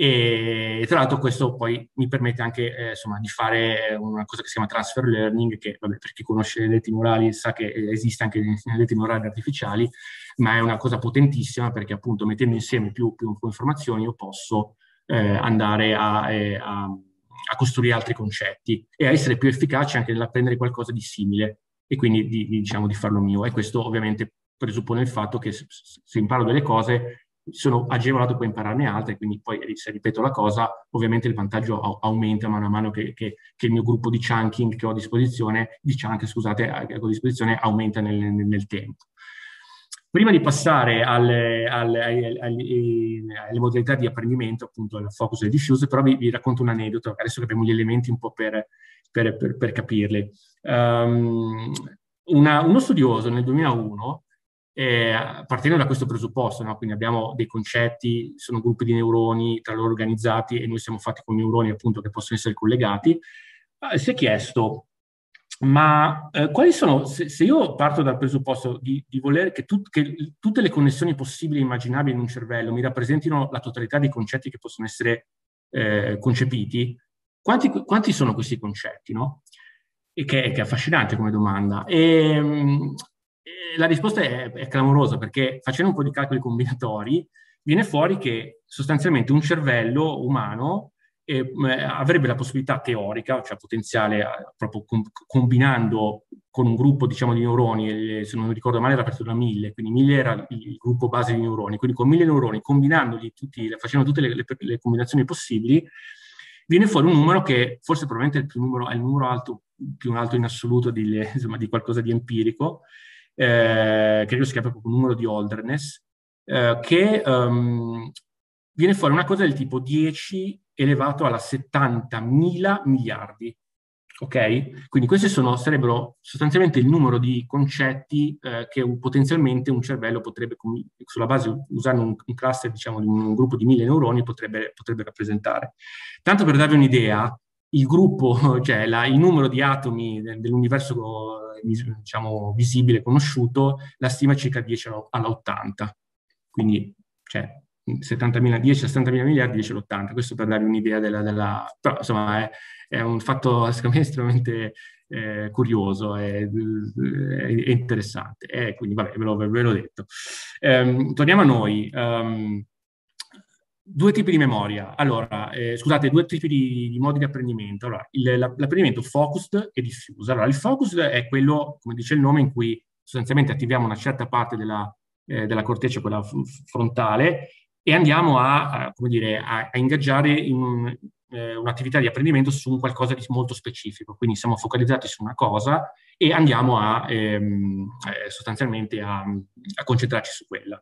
e tra l'altro questo poi mi permette anche eh, insomma, di fare una cosa che si chiama transfer learning, che vabbè, per chi conosce le reti neurali sa che esiste anche nelle reti neurali artificiali, ma è una cosa potentissima, perché appunto mettendo insieme più, più informazioni io posso eh, andare a, eh, a, a costruire altri concetti e a essere più efficace anche nell'apprendere qualcosa di simile, e quindi di, di, diciamo di farlo mio. E questo ovviamente presuppone il fatto che se, se imparo delle cose sono agevolato poi impararne altre, quindi poi se ripeto la cosa ovviamente il vantaggio aumenta man mano che, che, che il mio gruppo di chunking che ho a disposizione, di chunk, scusate, a, a disposizione aumenta nel, nel, nel tempo. Prima di passare alle, alle, alle, alle modalità di apprendimento, appunto al focus e diffuse, però vi, vi racconto un aneddoto, adesso che abbiamo gli elementi un po' per, per, per, per capirli. Um, una, uno studioso nel duemilauno, Eh, partendo da questo presupposto, no? Quindi abbiamo dei concetti, sono gruppi di neuroni tra loro organizzati e noi siamo fatti con neuroni appunto che possono essere collegati, eh, si è chiesto, ma eh, quali sono, se, se io parto dal presupposto di, di voler che, tut, che tutte le connessioni possibili e immaginabili in un cervello mi rappresentino la totalità dei concetti che possono essere eh, concepiti, quanti, quanti sono questi concetti, no? E che, che è affascinante come domanda. E, la risposta è, è clamorosa, perché facendo un po' di calcoli combinatori viene fuori che sostanzialmente un cervello umano eh, avrebbe la possibilità teorica, cioè potenziale, proprio com combinando con un gruppo diciamo di neuroni, se non ricordo male era partito da mille, quindi mille era il gruppo base di neuroni, quindi con mille neuroni, combinandoli tutti, facendo tutte le, le, le combinazioni possibili, viene fuori un numero che forse probabilmente è il, più numero, è il numero alto, più alto in assoluto di, le, insomma, di qualcosa di empirico, Eh, credo si chiama proprio un numero di Holderness, eh, che um, viene fuori una cosa del tipo dieci elevato alla settantamila miliardi, ok? Quindi questi sono, sarebbero sostanzialmente il numero di concetti eh, che un, potenzialmente un cervello potrebbe, sulla base, usando un, un cluster, diciamo, di un, un gruppo di mille neuroni, potrebbe, potrebbe rappresentare. Tanto per darvi un'idea, il gruppo, cioè la, il numero di atomi dell'universo diciamo visibile, conosciuto, la stima circa dieci alla ottanta, quindi cioè, settantamila, dieci a settantamila miliardi, dieci all'ottanta, questo per darvi un'idea della, della... però insomma è, è un fatto secondo me estremamente eh, curioso e interessante, e quindi vabbè, ve l'ho ve l'ho detto. Ehm, torniamo a noi. Um, Due tipi di memoria, allora, eh, scusate, due tipi di, di modi di apprendimento. Allora, l'apprendimento focused e diffuso. Allora, il focused è quello, come dice il nome, in cui sostanzialmente attiviamo una certa parte della, eh, della corteccia, quella frontale, e andiamo a, a, come dire, a, a ingaggiare in eh, un'attività di apprendimento su un qualcosa di molto specifico. Quindi siamo focalizzati su una cosa e andiamo a, ehm, eh, sostanzialmente a, a concentrarci su quella.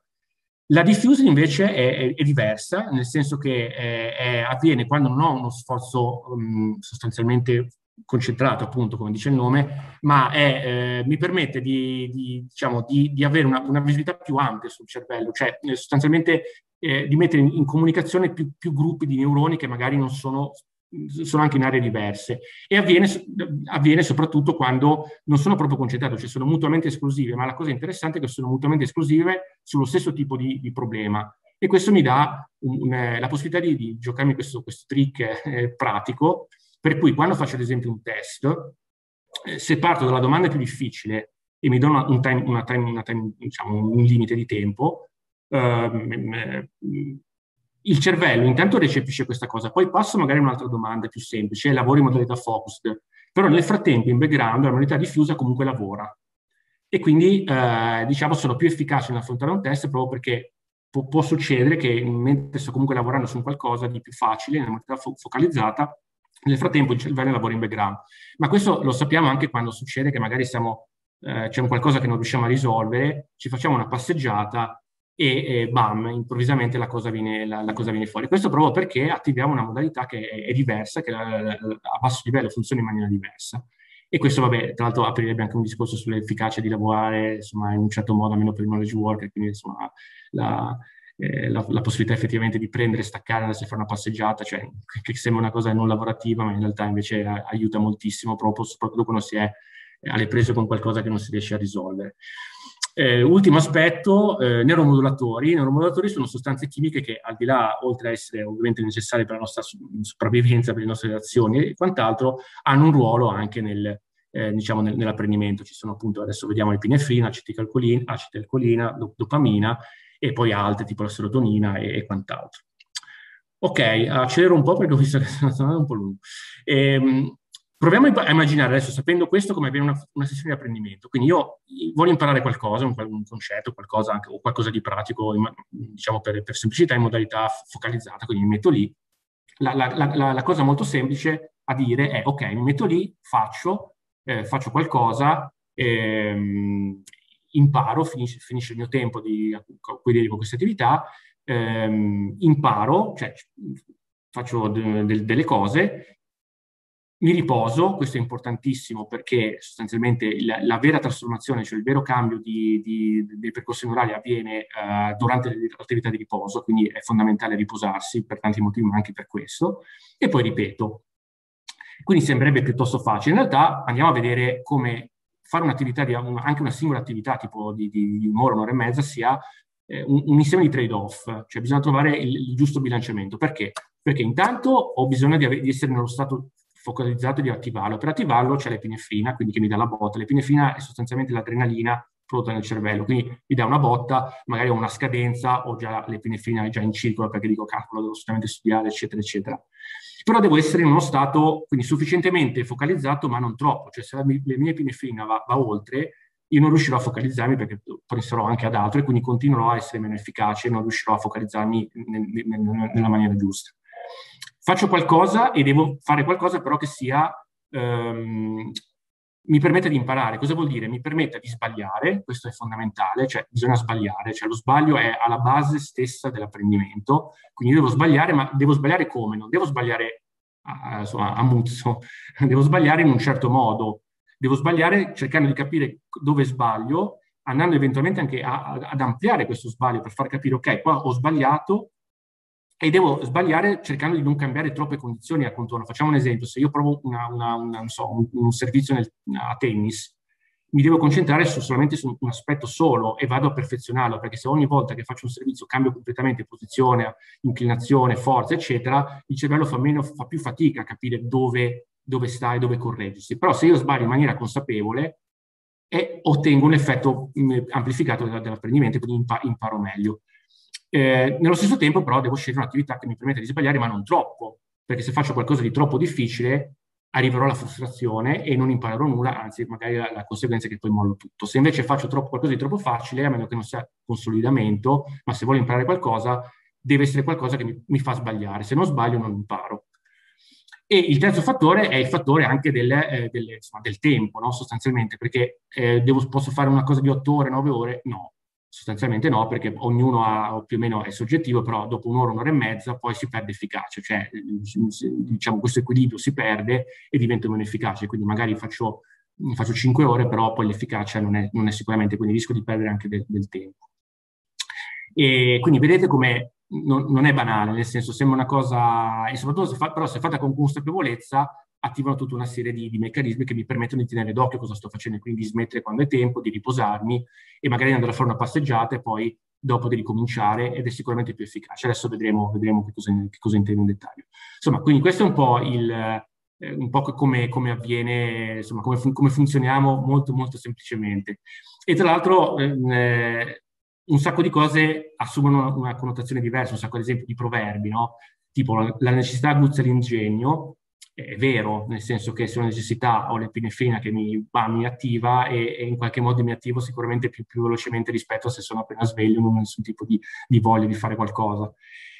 La diffusa invece è, è, è diversa, nel senso che è, è, avviene quando non ho uno sforzo um, sostanzialmente concentrato, appunto, come dice il nome, ma è, eh, mi permette di, di, diciamo, di, di avere una, una visibilità più ampia sul cervello, cioè sostanzialmente eh, di mettere in comunicazione più, più gruppi di neuroni che magari non sono... sono anche in aree diverse, e avviene, avviene soprattutto quando non sono proprio concentrato, cioè sono mutuamente esclusive, ma la cosa interessante è che sono mutuamente esclusive sullo stesso tipo di, di problema, e questo mi dà un, un, la possibilità di, di giocarmi questo, questo trick eh, pratico, per cui quando faccio ad esempio un test, eh, se parto dalla domanda più difficile e mi do una, un, time, una, time, una time, diciamo, un limite di tempo, eh, il cervello intanto recepisce questa cosa, poi passo magari a un'altra domanda più semplice, lavoro in modalità focused, Però nel frattempo, in background, la manualità diffusa comunque lavora. E quindi, eh, diciamo, sono più efficaci nell'affrontare un test proprio perché può, può succedere che mentre sto comunque lavorando su qualcosa di più facile, nella modalità fo focalizzata, nel frattempo il cervello lavora in background. Ma questo lo sappiamo anche quando succede che magari siamo, eh, c'è un qualcosa che non riusciamo a risolvere, ci facciamo una passeggiata e, e bam, improvvisamente la cosa, viene, la, la cosa viene fuori. Questo proprio perché attiviamo una modalità che è, è diversa, che la, la, la, a basso livello funziona in maniera diversa. E questo, vabbè, tra l'altro aprirebbe anche un discorso sull'efficacia di lavorare, insomma, in un certo modo, almeno per il knowledge worker, quindi insomma la, eh, la, la possibilità effettivamente di prendere, staccare, andare a fare una passeggiata, cioè che sembra una cosa non lavorativa, ma in realtà invece aiuta moltissimo, proprio soprattutto quando si è alle prese con qualcosa che non si riesce a risolvere. Eh, ultimo aspetto, eh, neuromodulatori. I neuromodulatori sono sostanze chimiche che, al di là, oltre a essere ovviamente necessarie per la nostra sopravvivenza, per le nostre reazioni e quant'altro, hanno un ruolo anche nel, eh, diciamo nel, nell'apprendimento. Ci sono appunto, adesso vediamo, epinefrina, acetilcolina, acetilcolina, dop dopamina e poi altre tipo la serotonina e, e quant'altro. Ok, accelero un po' perché ho visto che sono andando un po' lungo. Ehm, Proviamo a immaginare adesso, sapendo questo, come avere una, una sessione di apprendimento. Quindi io voglio imparare qualcosa, un, un concetto, qualcosa anche, o qualcosa di pratico, in, diciamo per, per semplicità, in modalità focalizzata, quindi mi metto lì. La, la, la, la cosa molto semplice a dire è, ok, mi metto lì, faccio, eh, faccio qualcosa, ehm, imparo, finisce, finisce il mio tempo di, a cui dedico queste attività, ehm, imparo, cioè faccio de, de, delle cose, mi riposo. Questo è importantissimo perché sostanzialmente la, la vera trasformazione, cioè il vero cambio di, di, dei percorsi neurali avviene uh, durante l'attività di riposo, quindi è fondamentale riposarsi per tanti motivi, ma anche per questo, e poi ripeto. Quindi sembrerebbe piuttosto facile, in realtà andiamo a vedere come fare un'attività, un, anche una singola attività tipo di, di, di un'ora, un'ora e mezza, sia eh, un, un insieme di trade-off, cioè bisogna trovare il, il giusto bilanciamento. Perché? Perché intanto ho bisogno di, di essere nello stato focalizzato di attivarlo. Per attivarlo c'è l'epinefrina, quindi che mi dà la botta. L'epinefrina è sostanzialmente l'adrenalina prodotta nel cervello, quindi mi dà una botta, magari ho una scadenza, ho già l'epinefrina è già in circolo perché dico calcolo, devo assolutamente studiare, eccetera, eccetera. Però devo essere in uno stato quindi sufficientemente focalizzato, ma non troppo. Cioè se la, la mia epinefrina va, va oltre, io non riuscirò a focalizzarmi perché penserò anche ad altro e quindi continuerò a essere meno efficace, non riuscirò a focalizzarmi nel, nel, nel, nella maniera giusta. Faccio qualcosa e devo fare qualcosa però che sia, ehm, mi permetta di imparare. Cosa vuol dire? Mi permetta di sbagliare, questo è fondamentale, cioè bisogna sbagliare, cioè lo sbaglio è alla base stessa dell'apprendimento, quindi devo sbagliare, ma devo sbagliare come? Non devo sbagliare a, insomma, a muzzo, devo sbagliare in un certo modo, devo sbagliare cercando di capire dove sbaglio, andando eventualmente anche a, a, ad ampliare questo sbaglio per far capire, ok, qua ho sbagliato, e devo sbagliare cercando di non cambiare troppe condizioni al contorno. Facciamo un esempio: se io provo una, una, una, non so, un, un servizio nel, a tennis, mi devo concentrare su, solamente su un aspetto solo e vado a perfezionarlo, perché se ogni volta che faccio un servizio cambio completamente posizione, inclinazione, forza, eccetera, il cervello fa, meno, fa più fatica a capire dove, dove sta e dove correggersi. Però se io sbaglio in maniera consapevole eh, ottengo un effetto amplificato dell'apprendimento, quindi imparo meglio. Eh, nello stesso tempo però devo scegliere un'attività che mi permette di sbagliare, ma non troppo, perché se faccio qualcosa di troppo difficile arriverò alla frustrazione e non imparerò nulla, anzi magari la, la conseguenza è che poi mollo tutto. Se invece faccio troppo, qualcosa di troppo facile, a meno che non sia consolidamento, ma se voglio imparare qualcosa deve essere qualcosa che mi, mi fa sbagliare, se non sbaglio non imparo. E il terzo fattore è il fattore anche del, eh, del, insomma, del tempo, no? Sostanzialmente, perché eh, devo, posso fare una cosa di otto ore, nove ore? No. Sostanzialmente no, perché ognuno ha, più o meno è soggettivo, però dopo un'ora, un'ora e mezza poi si perde efficacia, cioè diciamo questo equilibrio si perde e divento meno efficace, quindi magari faccio, faccio cinque ore, però poi l'efficacia non è, non è sicuramente, quindi rischio di perdere anche del, del tempo. E quindi vedete come non, non è banale, nel senso sembra una cosa, e soprattutto se fa, però se è fatta con consapevolezza, attivano tutta una serie di, di meccanismi che mi permettono di tenere d'occhio cosa sto facendo, quindi di smettere quando è tempo, di riposarmi e magari andare a fare una passeggiata e poi dopo di ricominciare, ed è sicuramente più efficace. Adesso vedremo, vedremo che cosa, che cosa intendo in dettaglio. Insomma, quindi questo è un po' il eh, un po' come, come avviene, insomma, come, fun come funzioniamo molto molto semplicemente. E tra l'altro eh, un sacco di cose assumono una, una connotazione diversa, un sacco ad esempio di proverbi, no? Tipo la, la necessità aguzza l'ingegno, è vero, nel senso che se una necessità ho l'epinefrina che mi, bah, mi attiva e, e in qualche modo mi attivo sicuramente più, più velocemente rispetto a se sono appena sveglio e non ho nessun tipo di, di voglia di fare qualcosa.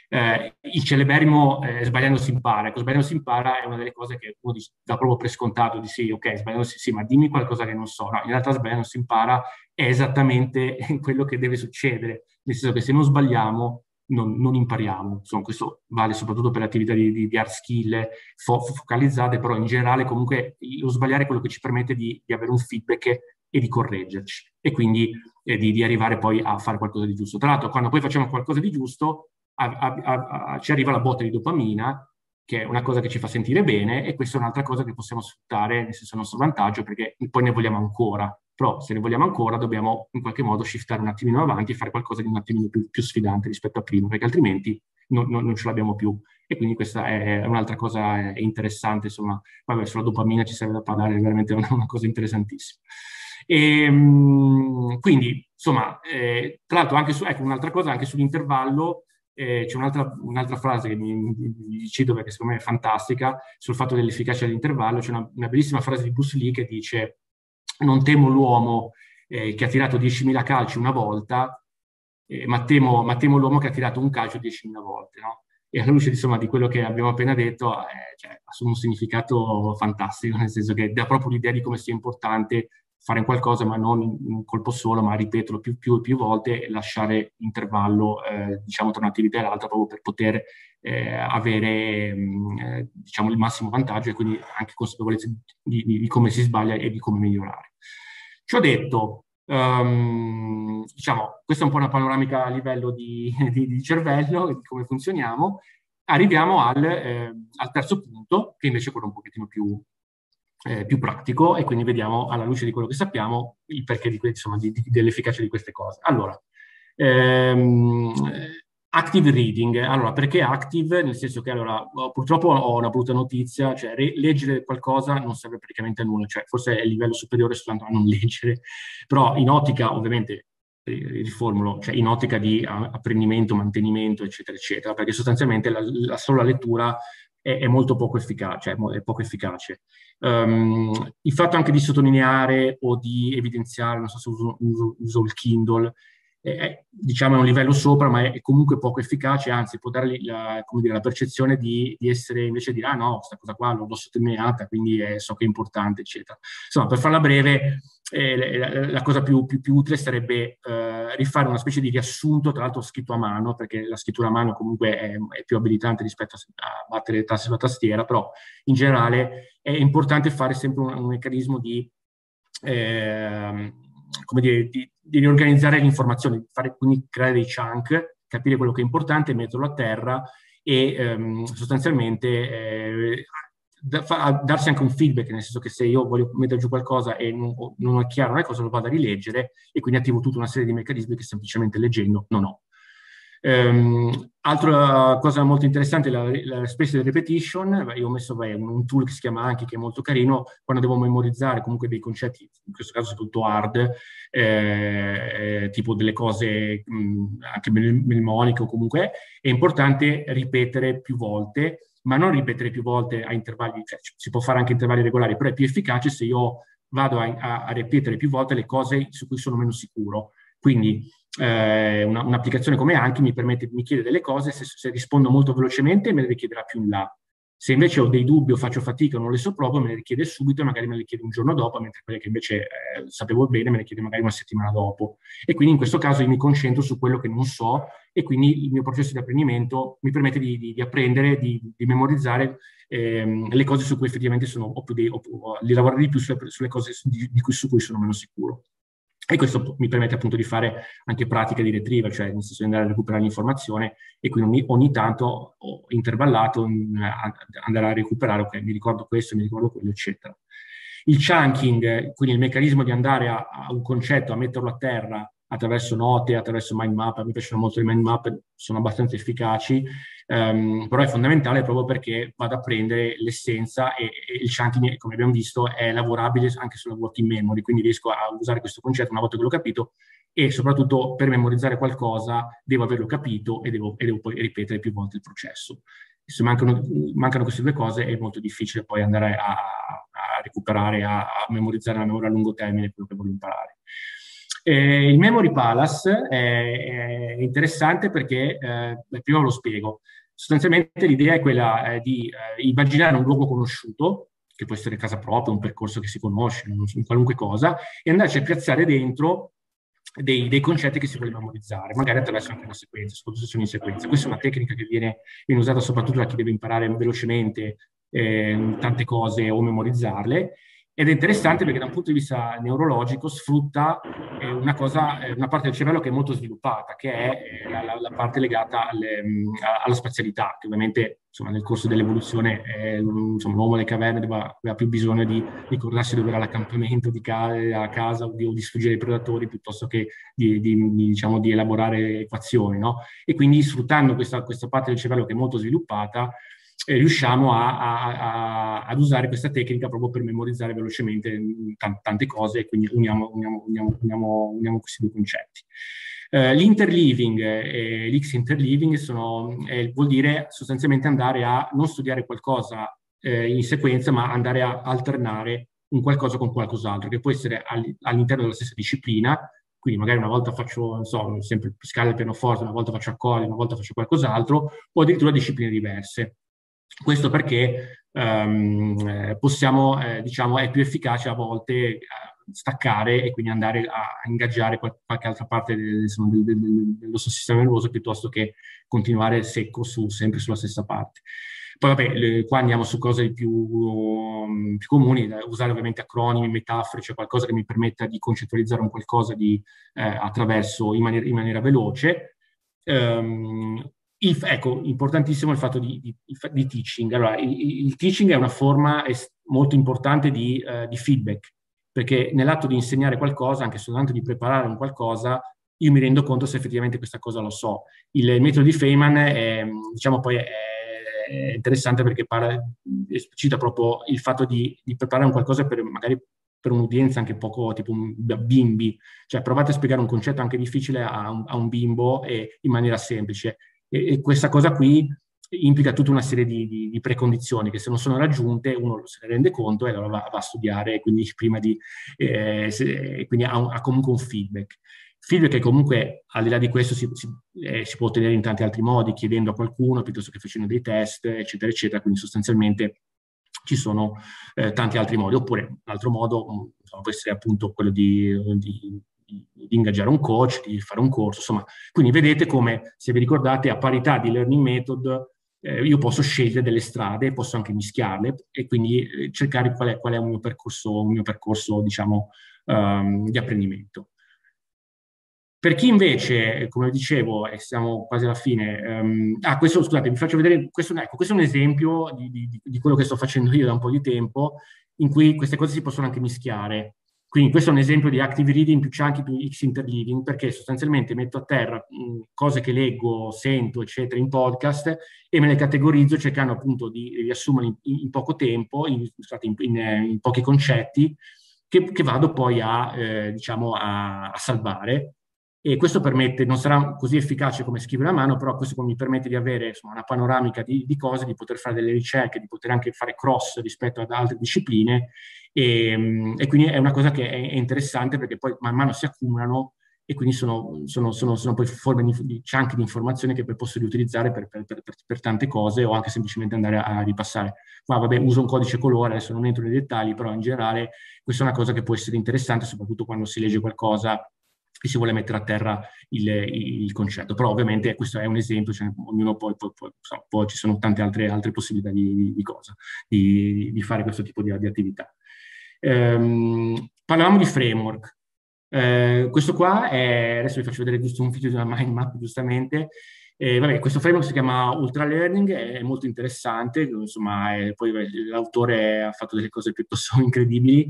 Eh, il celeberrimo eh, sbagliando si impara. Ecco, sbagliando si impara è una delle cose che uno dà proprio per scontato, di sì, ok, sbagliando si, sì, ma dimmi qualcosa che non so. No, in realtà sbagliando si impara è esattamente quello che deve succedere, nel senso che se non sbagliamo Non, non impariamo. Insomma, questo vale soprattutto per le attività di, di, di hard skill fo focalizzate, però in generale comunque lo sbagliare è quello che ci permette di, di avere un feedback e di correggerci e quindi eh, di, di arrivare poi a fare qualcosa di giusto. Tra l'altro, quando poi facciamo qualcosa di giusto a, a, a, a, ci arriva la botta di dopamina, che è una cosa che ci fa sentire bene, e questa è un'altra cosa che possiamo sfruttare, nel senso, a nostro vantaggio, perché poi ne vogliamo ancora. Però se ne vogliamo ancora dobbiamo in qualche modo shiftare un attimino avanti e fare qualcosa di un attimino più, più sfidante rispetto a prima, perché altrimenti non, non, non ce l'abbiamo più. E quindi questa è un'altra cosa interessante, insomma. Vabbè, sulla dopamina ci serve da parlare, è veramente una, una cosa interessantissima. E, quindi, insomma, eh, tra l'altro anche su, ecco, un'altra cosa, anche sull'intervallo, eh, c'è un'altra un'altra frase che mi, mi cito perché secondo me è fantastica, sul fatto dell'efficacia dell'intervallo. C'è una, una bellissima frase di Bruce Lee che dice: non temo l'uomo eh, che ha tirato diecimila calci una volta, eh, ma temo, ma temo l'uomo che ha tirato un calcio diecimila volte, no? E alla luce, insomma, di quello che abbiamo appena detto, eh, cioè, assume un significato fantastico, nel senso che dà proprio l'idea di come sia importante fare qualcosa, ma non in un colpo solo, ma ripeterlo più e più, più volte, e lasciare intervallo, eh, diciamo, tra un'attività e l'altra, proprio per poter eh, avere, mh, diciamo, il massimo vantaggio e quindi anche consapevolezza di, di, di come si sbaglia e di come migliorare. Ci ho detto, um, diciamo, questa è un po' una panoramica a livello di, di, di cervello, di come funzioniamo. Arriviamo al, eh, al terzo punto, che invece è quello un pochettino più... Eh, più pratico, e quindi vediamo alla luce di quello che sappiamo il perché di, insomma, di, di, dell'efficacia di queste cose. Allora, ehm, active reading. Allora, perché active? Nel senso che, allora, purtroppo ho una brutta notizia, cioè leggere qualcosa non serve praticamente a nulla, cioè forse è il livello superiore soltanto a non leggere, però in ottica, ovviamente, riformulo, cioè in ottica di apprendimento, mantenimento, eccetera, eccetera, perché sostanzialmente la, la sola lettura è molto poco efficace, è poco efficace. Um, il fatto anche di sottolineare o di evidenziare, non so se uso, uso, uso il Kindle, è, è, diciamo, è un livello sopra, ma è comunque poco efficace, anzi può dare la, come dire, la percezione di, di essere, invece di, ah no, questa cosa qua l'ho sottolineata, quindi è, so che è importante, eccetera. Insomma, per farla breve, eh, la, la cosa più, più, più utile sarebbe eh, rifare una specie di riassunto, tra l'altro scritto a mano, perché la scrittura a mano comunque è, è più abilitante rispetto a, a battere le tasse sulla tastiera, però in generale è importante fare sempre un, un meccanismo di... Eh, come dire, di, di riorganizzare le informazioni, fare, quindi creare dei chunk, capire quello che è importante, metterlo a terra e ehm, sostanzialmente eh, da, fa, darsi anche un feedback, nel senso che se io voglio mettere giù qualcosa e non, non è chiaro una cosa, lo vado a rileggere e quindi attivo tutta una serie di meccanismi che semplicemente leggendo non ho. Um, altra cosa molto interessante è la, la specie della repetition. Io ho messo beh, un tool che si chiama Anki, che è molto carino, quando devo memorizzare comunque dei concetti, in questo caso soprattutto hard, eh, tipo delle cose mh, anche mnemoniche o comunque, è importante ripetere più volte, ma non ripetere più volte a intervalli, cioè si può fare anche intervalli regolari, però è più efficace se io vado a, a, a ripetere più volte le cose su cui sono meno sicuro. Quindi eh, un'applicazione come Anki mi permette, mi chiede delle cose, se, se rispondo molto velocemente me le richiederà più in là. Se invece ho dei dubbi o faccio fatica o non le so proprio, me le richiede subito e magari me le chiede un giorno dopo, mentre quelle che invece eh, sapevo bene me le chiede magari una settimana dopo. E quindi in questo caso io mi concentro su quello che non so e quindi il mio processo di apprendimento mi permette di, di, di apprendere, di, di memorizzare ehm, le cose su cui effettivamente sono, o, più dei, o, o di lavorare di più sulle, sulle cose di, di cui, su cui sono meno sicuro. E questo mi permette appunto di fare anche pratica di retrieval, cioè nel senso di andare a recuperare l'informazione e quindi ogni, ogni tanto ho intervallato andare a recuperare, ok, mi ricordo questo, mi ricordo quello, eccetera. Il chunking, quindi il meccanismo di andare a, a un concetto, a metterlo a terra attraverso note, attraverso mind map, mi piacciono molto i mind map, sono abbastanza efficaci, ehm, però è fondamentale proprio perché vado a prendere l'essenza e, e il chunking, come abbiamo visto, è lavorabile anche sulla working memory, quindi riesco a usare questo concetto una volta che l'ho capito e soprattutto per memorizzare qualcosa devo averlo capito e devo, e devo poi ripetere più volte il processo. se mancano, mancano queste due cose è molto difficile poi andare a, a recuperare, a, a memorizzare la memoria a lungo termine quello che voglio imparare. Eh, il Memory Palace è, è interessante perché, eh, prima ve lo spiego, sostanzialmente l'idea è quella eh, di eh, immaginare un luogo conosciuto, che può essere casa propria, un percorso che si conosce, un, un qualunque cosa, e andarci a piazzare dentro Dei, dei concetti che si vuole memorizzare, magari attraverso anche una sequenza, soprattutto in sequenza. Questa è una tecnica che viene, viene usata soprattutto da chi deve imparare velocemente eh, tante cose o memorizzarle, ed è interessante perché da un punto di vista neurologico sfrutta eh, una, cosa, eh, una parte del cervello che è molto sviluppata, che è eh, la, la parte legata alle, mh, alla spazialità, che ovviamente insomma, nel corso dell'evoluzione eh, l'uomo alle caverne aveva più bisogno di ricordarsi dove era l'accampamento di casa, a casa o di, o di sfuggire ai predatori piuttosto che di, di, di, diciamo, di elaborare equazioni, no? E quindi sfruttando questa, questa parte del cervello che è molto sviluppata, Eh, riusciamo a, a, a, ad usare questa tecnica proprio per memorizzare velocemente tante, tante cose, e quindi uniamo, uniamo, uniamo, uniamo, uniamo questi due concetti. Eh, L'interleaving e eh, l'ex-interleaving eh, vuol dire sostanzialmente andare a non studiare qualcosa eh, in sequenza, ma andare a alternare un qualcosa con qualcos'altro, che può essere all'interno della stessa disciplina. Quindi magari una volta faccio, non so, sempre scala del pianoforte, una volta faccio accordi, una volta faccio qualcos'altro, o addirittura discipline diverse. Questo perché um, possiamo, eh, diciamo, è più efficace a volte staccare e quindi andare a ingaggiare qualche altra parte del, insomma, del, del, del nostro sistema nervoso piuttosto che continuare secco su, sempre sulla stessa parte. Poi vabbè, le, qua andiamo su cose più, um, più comuni, usare ovviamente acronimi, metafore, cioè qualcosa che mi permetta di concettualizzare un qualcosa di, eh, attraverso, in maniera, in maniera veloce. Um, Il, ecco, importantissimo il fatto di, di, di teaching. Allora, il, il teaching è una forma es, molto importante di, eh, di feedback, perché nell'atto di insegnare qualcosa, anche soltanto di preparare un qualcosa, io mi rendo conto se effettivamente questa cosa lo so. Il metodo di Feynman è, diciamo, poi è, è interessante perché parla, esplicita proprio il fatto di, di preparare un qualcosa per magari per un'udienza anche poco tipo bimbi, cioè provate a spiegare un concetto anche difficile a un, a un bimbo e in maniera semplice. E questa cosa qui implica tutta una serie di, di, di precondizioni che se non sono raggiunte uno se ne rende conto e allora va, va a studiare, quindi prima di eh, se, quindi ha, un, ha comunque un feedback. Feedback che comunque al di là di questo si, si, eh, si può ottenere in tanti altri modi, chiedendo a qualcuno piuttosto che facendo dei test, eccetera, eccetera. Quindi sostanzialmente ci sono eh, tanti altri modi. Oppure un altro modo insomma, può essere appunto quello di... di di ingaggiare un coach, di fare un corso, insomma. Quindi vedete come, se vi ricordate, a parità di learning method, eh, io posso scegliere delle strade, posso anche mischiarle e quindi cercare qual è, qual è un mio percorso, un mio percorso diciamo, um, di apprendimento. Per chi invece, come dicevo, e siamo quasi alla fine, um, ah, questo, scusate, vi faccio vedere, questo, ecco, questo è un esempio di, di, di quello che sto facendo io da un po' di tempo, in cui queste cose si possono anche mischiare. Quindi questo è un esempio di active reading più chunky più X-interleaving, perché sostanzialmente metto a terra mh, cose che leggo, sento, eccetera, in podcast e me le categorizzo cercando appunto di riassumerle in, in poco tempo, in, in, in, in pochi concetti, che, che vado poi a, eh, diciamo a, a salvare. E questo permette, non sarà così efficace come scrivere a mano, però questo mi permette di avere insomma, una panoramica di, di cose, di poter fare delle ricerche, di poter anche fare cross rispetto ad altre discipline. E, e quindi è una cosa che è interessante perché poi man mano si accumulano e quindi sono, sono, sono, sono poi forme di chunk di informazione che poi posso riutilizzare per, per, per, per tante cose o anche semplicemente andare a ripassare. Ma vabbè, uso un codice colore, adesso non entro nei dettagli, però in generale questa è una cosa che può essere interessante soprattutto quando si legge qualcosa e si vuole mettere a terra il, il concetto. Però ovviamente questo è un esempio, cioè, ognuno poi, poi, poi, poi ci sono tante altre, altre possibilità di, di cosa, di, di fare questo tipo di, di attività. Um, parlavamo di framework. Uh, questo qua è, adesso vi faccio vedere giusto un video di una mind map giustamente. Eh, vabbè, questo framework si chiama Ultra Learning, è molto interessante, insomma, è, poi l'autore ha fatto delle cose piuttosto incredibili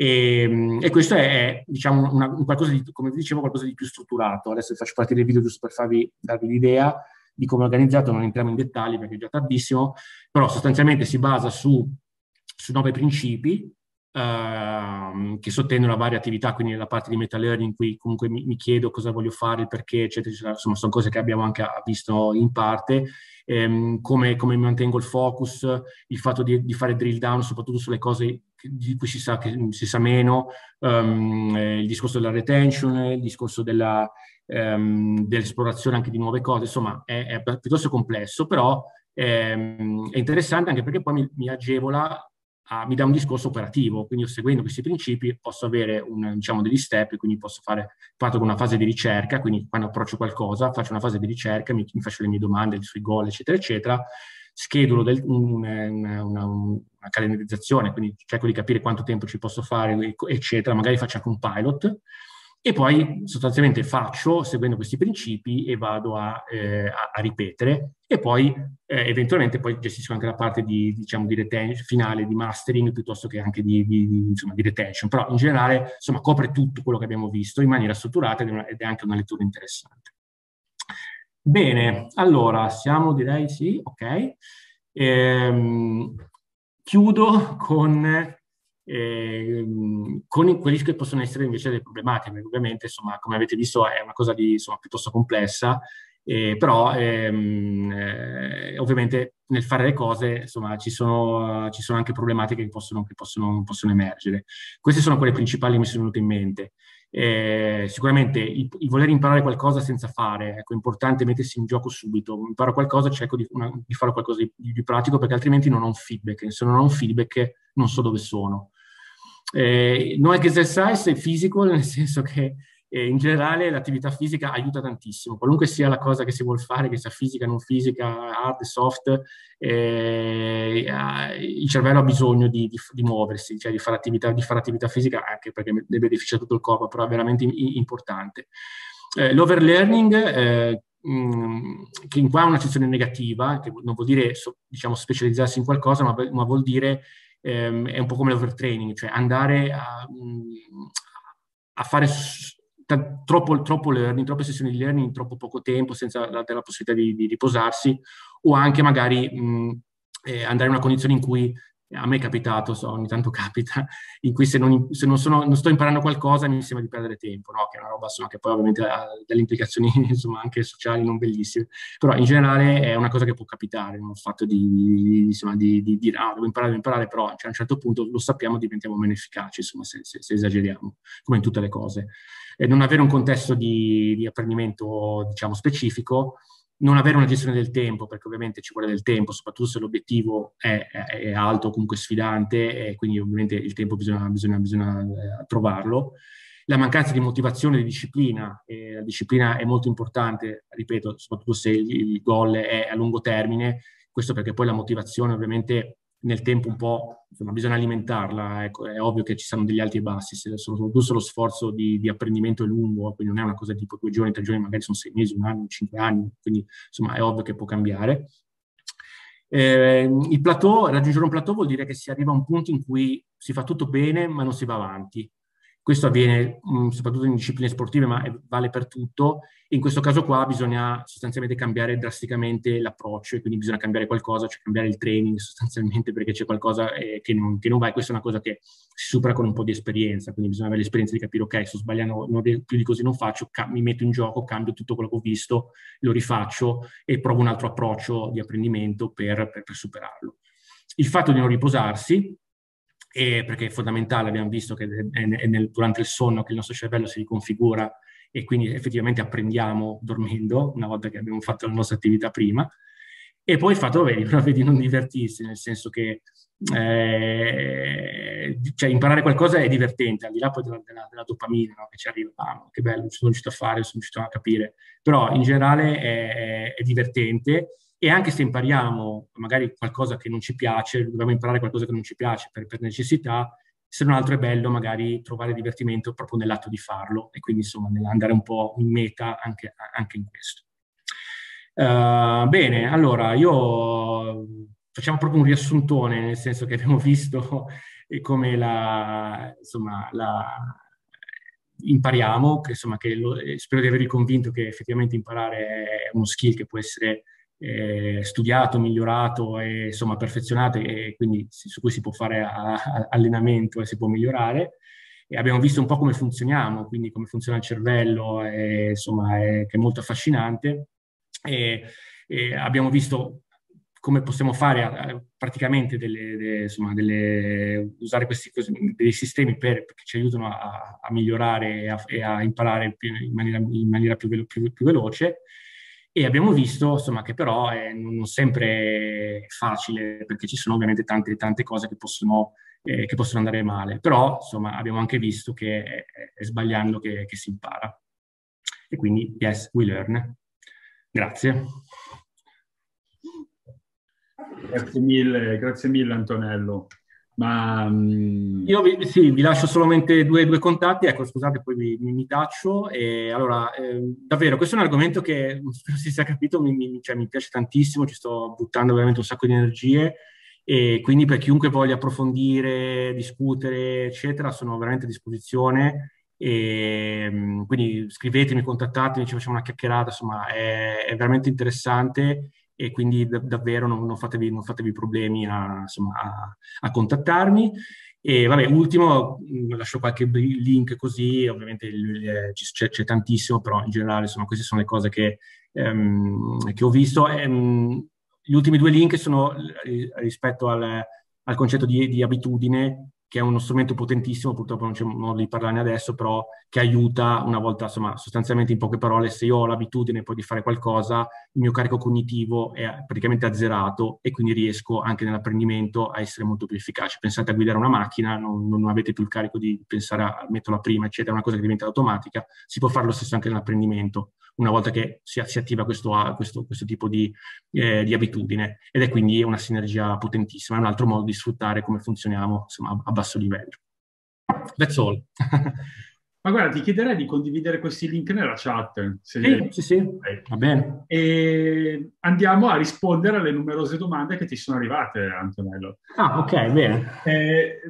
e, e questo è, diciamo, una, un qualcosa di, come vi dicevo, qualcosa di più strutturato. Adesso vi faccio partire il video giusto per farvi darvi l'idea di come è organizzato, non entriamo in dettagli perché è già tardissimo, però sostanzialmente si basa su, su nove principi. uh, che sottendono la varia attività, quindi la parte di meta learning in cui comunque mi, mi chiedo cosa voglio fare, il perché, eccetera, eccetera. Insomma, sono cose che abbiamo anche visto in parte. Ehm, come, come mantengo il focus, il fatto di, di fare drill down soprattutto sulle cose di cui si sa, che si sa meno, um, eh, il discorso della retention, il discorso della, um, dell'esplorazione anche di nuove cose. Insomma, è, è piuttosto complesso, però ehm, è interessante anche perché poi mi, mi agevola, a, mi dà un discorso operativo, quindi io seguendo questi principi posso avere un, diciamo, degli step, quindi posso fare, parto con una fase di ricerca, quindi quando approccio qualcosa faccio una fase di ricerca, mi, mi faccio le mie domande sui goal, eccetera, eccetera, schedulo del, un, una, una, una calendarizzazione, quindi cerco di capire quanto tempo ci posso fare, eccetera, magari faccio anche un pilot, e poi sostanzialmente faccio, seguendo questi principi, e vado a, eh, a, a ripetere, e poi eh, eventualmente poi gestisco anche la parte di, diciamo, di retention finale, di mastering, piuttosto che anche di, di, insomma, di retention. Però in generale, insomma, copre tutto quello che abbiamo visto in maniera strutturata, ed è, una, ed è anche una lettura interessante. Bene, allora, siamo, direi, sì, ok. Ehm, chiudo con... Eh, con quelli che possono essere invece le problematiche, ovviamente, insomma, come avete visto è una cosa di, insomma, piuttosto complessa, eh, però ehm, eh, ovviamente nel fare le cose, insomma, ci sono, ci sono anche problematiche che possono, che possono, possono emergere. Queste sono quelle principali che mi sono venute in mente. Eh, sicuramente il, il voler imparare qualcosa senza fare, ecco, è importante mettersi in gioco subito. Imparo qualcosa, cerco di, una, di fare qualcosa di, di pratico, perché altrimenti non ho un feedback, se non ho un feedback non so dove sono. Eh, no exercise è fisico, nel senso che eh, in generale l'attività fisica aiuta tantissimo, qualunque sia la cosa che si vuol fare, che sia fisica, non fisica, hard, soft, eh, il cervello ha bisogno di, di, di muoversi, cioè di fare attività, di fare attività fisica, anche perché ne beneficia tutto il corpo, però è veramente importante. Eh, l'overlearning, eh, che in qua ha una accezione negativa, che non vuol dire, diciamo, specializzarsi in qualcosa, ma, ma vuol dire è un po' come l'overtraining, cioè andare a, a fare troppo, troppo learning, troppe sessioni di learning in troppo poco tempo, senza dare la possibilità di, di riposarsi, o anche magari mh, eh, andare in una condizione in cui, a me è capitato, so, ogni tanto capita, in cui se non, se non, sono, non sto imparando qualcosa mi sembra di perdere tempo, no? Che è una roba, insomma, che poi ovviamente ha delle implicazioni, insomma, anche sociali non bellissime, però in generale è una cosa che può capitare, non il fatto di, insomma, di, di dire ah, devo imparare, devo imparare, però, cioè, a un certo punto lo sappiamo, diventiamo meno efficaci, insomma, se, se, se esageriamo, come in tutte le cose. E non avere un contesto di, di apprendimento, diciamo, specifico, non avere una gestione del tempo, perché ovviamente ci vuole del tempo, soprattutto se l'obiettivo è, è, è alto, comunque sfidante, e quindi ovviamente il tempo bisogna, bisogna, bisogna eh, trovarlo. La mancanza di motivazione e di disciplina, eh, la disciplina è molto importante, ripeto, soprattutto se il, il goal è a lungo termine, questo perché poi la motivazione ovviamente nel tempo un po', insomma, bisogna alimentarla, ecco, è ovvio che ci sono degli alti e bassi, se soprattutto lo sforzo di, di apprendimento è lungo, quindi non è una cosa tipo due giorni, tre giorni, magari sono sei mesi, un anno, cinque anni, quindi insomma è ovvio che può cambiare. Eh, il plateau, raggiungere un plateau vuol dire che si arriva a un punto in cui si fa tutto bene ma non si va avanti. Questo avviene mh, soprattutto in discipline sportive, ma è, vale per tutto. In questo caso qua bisogna sostanzialmente cambiare drasticamente l'approccio, e quindi bisogna cambiare qualcosa, cioè cambiare il training sostanzialmente, perché c'è qualcosa eh, che, non, che non va, e questa è una cosa che si supera con un po' di esperienza, quindi bisogna avere l'esperienza di capire, ok, sto sbagliando, non, più di così non faccio, mi metto in gioco, cambio tutto quello che ho visto, lo rifaccio e provo un altro approccio di apprendimento per, per, per superarlo. Il fatto di non riposarsi, E perché è fondamentale, abbiamo visto che è nel, durante il sonno che il nostro cervello si riconfigura, e quindi effettivamente apprendiamo dormendo, una volta che abbiamo fatto la nostra attività prima. E poi il fatto, vedi, proprio di non divertirsi, nel senso che eh, cioè, imparare qualcosa è divertente, al di là poi della, della, della dopamina, no? Che ci arriva, ah, che bello, sono riuscito a fare, sono riuscito a capire, però in generale è, è divertente. E anche se impariamo magari qualcosa che non ci piace, dobbiamo imparare qualcosa che non ci piace per, per necessità, se non altro è bello magari trovare divertimento proprio nell'atto di farlo, e quindi insomma andare un po' in meta anche, anche in questo. Uh, bene, allora io facciamo proprio un riassuntone, nel senso che abbiamo visto come la, insomma, la impariamo, che, insomma, che lo, spero di avervi convinto che effettivamente imparare è uno skill che può essere eh, studiato, migliorato e insomma perfezionato, e quindi su cui si può fare a, a, allenamento e si può migliorare. E abbiamo visto un po' come funzioniamo, quindi come funziona il cervello, e, insomma, è, che è molto affascinante. E, e abbiamo visto come possiamo fare a, a, praticamente delle, de, insomma, delle, usare questi dei sistemi per, che ci aiutano a, a migliorare e a, e a imparare più, in maniera, in maniera più, velo, più, più veloce. E abbiamo visto insomma, che però è non sempre facile, perché ci sono ovviamente tante, tante cose che possono, eh, che possono andare male, però insomma, abbiamo anche visto che è, è sbagliando che, che si impara. E quindi, yes, we learn. Grazie. Grazie mille, grazie mille Antonello. Ma, um... Io vi, sì, vi lascio solamente due, due contatti, ecco scusate poi mi, mi, mi taccio. E allora, eh, davvero, questo è un argomento che, se si è capito, mi, mi, cioè, mi piace tantissimo, ci sto buttando veramente un sacco di energie, e quindi per chiunque voglia approfondire, discutere, eccetera, sono veramente a disposizione. E quindi scrivetemi, contattatemi, ci facciamo una chiacchierata, insomma è, è veramente interessante, e quindi da, davvero non, non, fatevi, non fatevi problemi a, insomma, a, a contattarmi. E vabbè, ultimo, lascio qualche link così, ovviamente c'è tantissimo, però in generale insomma, queste sono le cose che, ehm, che ho visto. Ehm, gli ultimi due link sono rispetto al, al concetto di, di abitudine, che è uno strumento potentissimo, purtroppo non c'è modo di parlarne adesso, però che aiuta una volta, insomma, sostanzialmente in poche parole, se io ho l'abitudine poi di fare qualcosa, il mio carico cognitivo è praticamente azzerato, e quindi riesco anche nell'apprendimento a essere molto più efficace. Pensate a guidare una macchina, non, non avete più il carico di pensare a metterla prima, eccetera, è una cosa che diventa automatica. Si può fare lo stesso anche nell'apprendimento, una volta che si, si attiva questo, questo, questo tipo di, eh, di abitudine, ed è quindi una sinergia potentissima, è un altro modo di sfruttare come funzioniamo, insomma, a basso livello. That's all. Ma guarda, ti chiederei di condividere questi link nella chat. Se sì, sì, sì, okay. Va bene. E andiamo a rispondere alle numerose domande che ti sono arrivate, Antonello. Ah, ok, bene. Eh,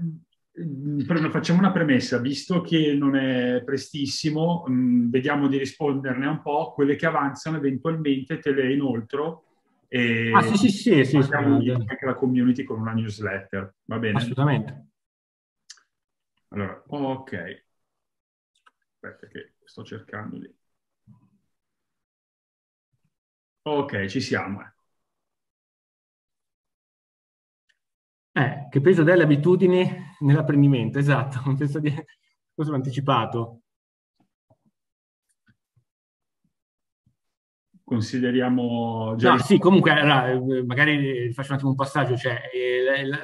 Facciamo una premessa, visto che non è prestissimo, mh, vediamo di risponderne un po', quelle che avanzano eventualmente te le inoltro, e ah, sì, sì, sì, sì, facciamo sì, anche la community con una newsletter, va bene? Assolutamente. Allora, ok, aspetta che sto cercando di... Ok, ci siamo. Eh, che peso delle abitudini nell'apprendimento, esatto, penso di questo l'ho anticipato. Consideriamo... Già... No, sì, comunque, allora, magari faccio un attimo un passaggio, cioè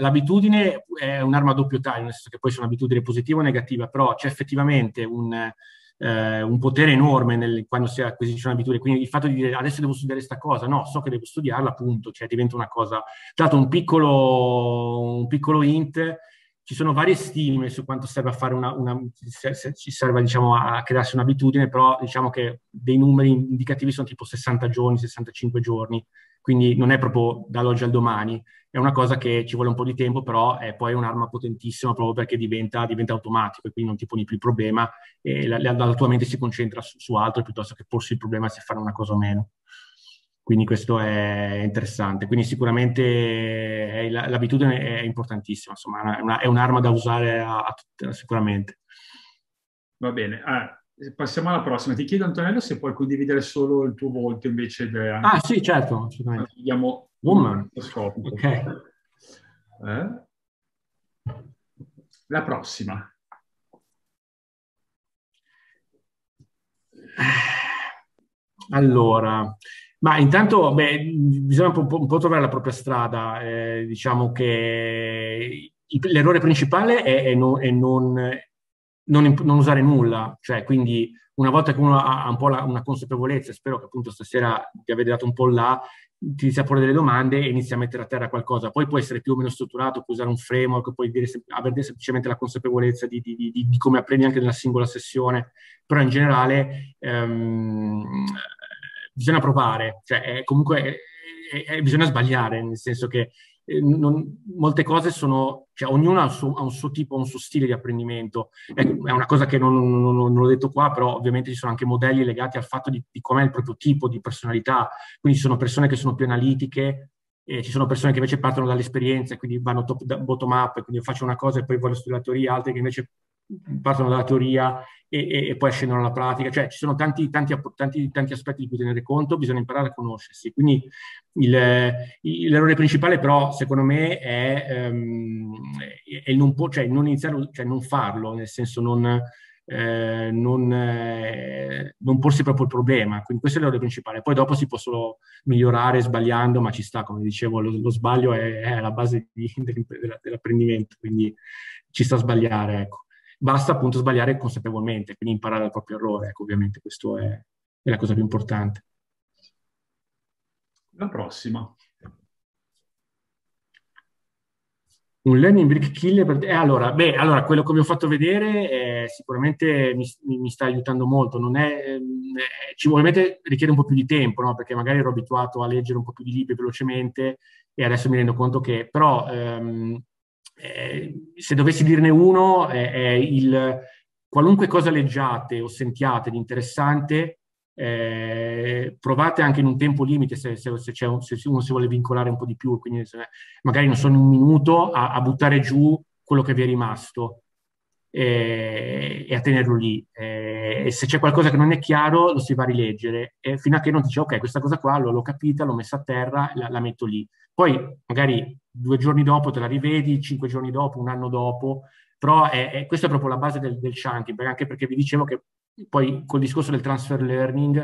l'abitudine è un'arma a doppio taglio, nel senso che poi c'è un'abitudine positiva o negativa, però c'è effettivamente un... Eh, un potere enorme nel, quando si acquisisce un'abitudine, quindi il fatto di dire adesso devo studiare questa cosa, no, so che devo studiarla, appunto, cioè diventa una cosa. Dato un piccolo, un piccolo hint, ci sono varie stime su quanto serve a fare una, una se, se ci serve diciamo a crearsi un'abitudine, però diciamo che dei numeri indicativi sono tipo sessanta giorni, sessantacinque giorni, quindi non è proprio dall'oggi al domani, è una cosa che ci vuole un po' di tempo, però è poi un'arma potentissima proprio perché diventa, diventa automatico, e quindi non ti poni più il problema, e la, la, la tua mente si concentra su, su altro piuttosto che porsi il problema se fare una cosa o meno. Quindi questo è interessante, quindi sicuramente l'abitudine è importantissima, insomma è un'arma da usare a, a, a, sicuramente. Va bene, ah, passiamo alla prossima. Ti chiedo Antonello se puoi condividere solo il tuo volto invece de... Ah sì, certo, assolutamente. Vediamo un scopo. Okay. Eh? La prossima. Allora... Ma intanto beh, bisogna un po', un po' trovare la propria strada, eh, diciamo che l'errore principale è, è, non, è non, non, non usare nulla, cioè quindi una volta che uno ha un po' la, una consapevolezza, spero che appunto stasera vi avete dato un po' là, ti inizia a porre delle domande e inizia a mettere a terra qualcosa, poi può essere più o meno strutturato, puoi usare un framework, puoi dire, avere semplicemente la consapevolezza di, di, di, di come apprendi anche nella singola sessione, però in generale... Ehm, bisogna provare, cioè è, comunque è, è, è, bisogna sbagliare, nel senso che eh, non, molte cose sono, cioè ognuno ha, ha un suo tipo, un suo stile di apprendimento. Ecco, è una cosa che non, non, non l'ho detto qua, però ovviamente ci sono anche modelli legati al fatto di, di com'è il proprio tipo di personalità, quindi ci sono persone che sono più analitiche, eh, ci sono persone che invece partono dall'esperienza, quindi vanno top, bottom up, quindi faccio una cosa e poi voglio studiare la teoria, altri che invece partono dalla teoria e, e, e poi scendono alla pratica. Cioè ci sono tanti, tanti, tanti, tanti aspetti di cui tenere conto, bisogna imparare a conoscersi. Quindi l'errore principale però secondo me è, um, è non, può, cioè, non iniziare, cioè non farlo, nel senso non, eh, non, eh, non porsi proprio il problema. Quindi questo è l'errore principale. Poi dopo si può solo migliorare sbagliando, ma ci sta, come dicevo, lo, lo sbaglio è, è la base di, del, dell'apprendimento, quindi ci sta a sbagliare, ecco. Basta appunto sbagliare consapevolmente, quindi imparare dal proprio errore. Ecco, ovviamente questo è, è la cosa più importante. La prossima. Un learning brick killer per te. Eh, allora, beh, allora, quello che vi ho fatto vedere eh, sicuramente mi, mi sta aiutando molto. Non è, eh, ci ovviamente richiede un po' più di tempo, no? Perché magari ero abituato a leggere un po' più di libri velocemente e adesso mi rendo conto che però... Ehm, Eh, se dovessi dirne uno, eh, è il qualunque cosa leggiate o sentiate di interessante, eh, provate anche in un tempo limite, se, se, se, c'è un, se uno si vuole vincolare un po' di più, quindi se, magari non sono un minuto a, a buttare giù quello che vi è rimasto eh, e a tenerlo lì. Eh, e se c'è qualcosa che non è chiaro, lo si va a rileggere, eh, fino a che non dice ok, questa cosa qua l'ho capita, l'ho messa a terra, la, la metto lì. Poi magari due giorni dopo te la rivedi, cinque giorni dopo, un anno dopo, però è, è, questa è proprio la base del, del chunking, anche perché vi dicevo che poi col discorso del transfer learning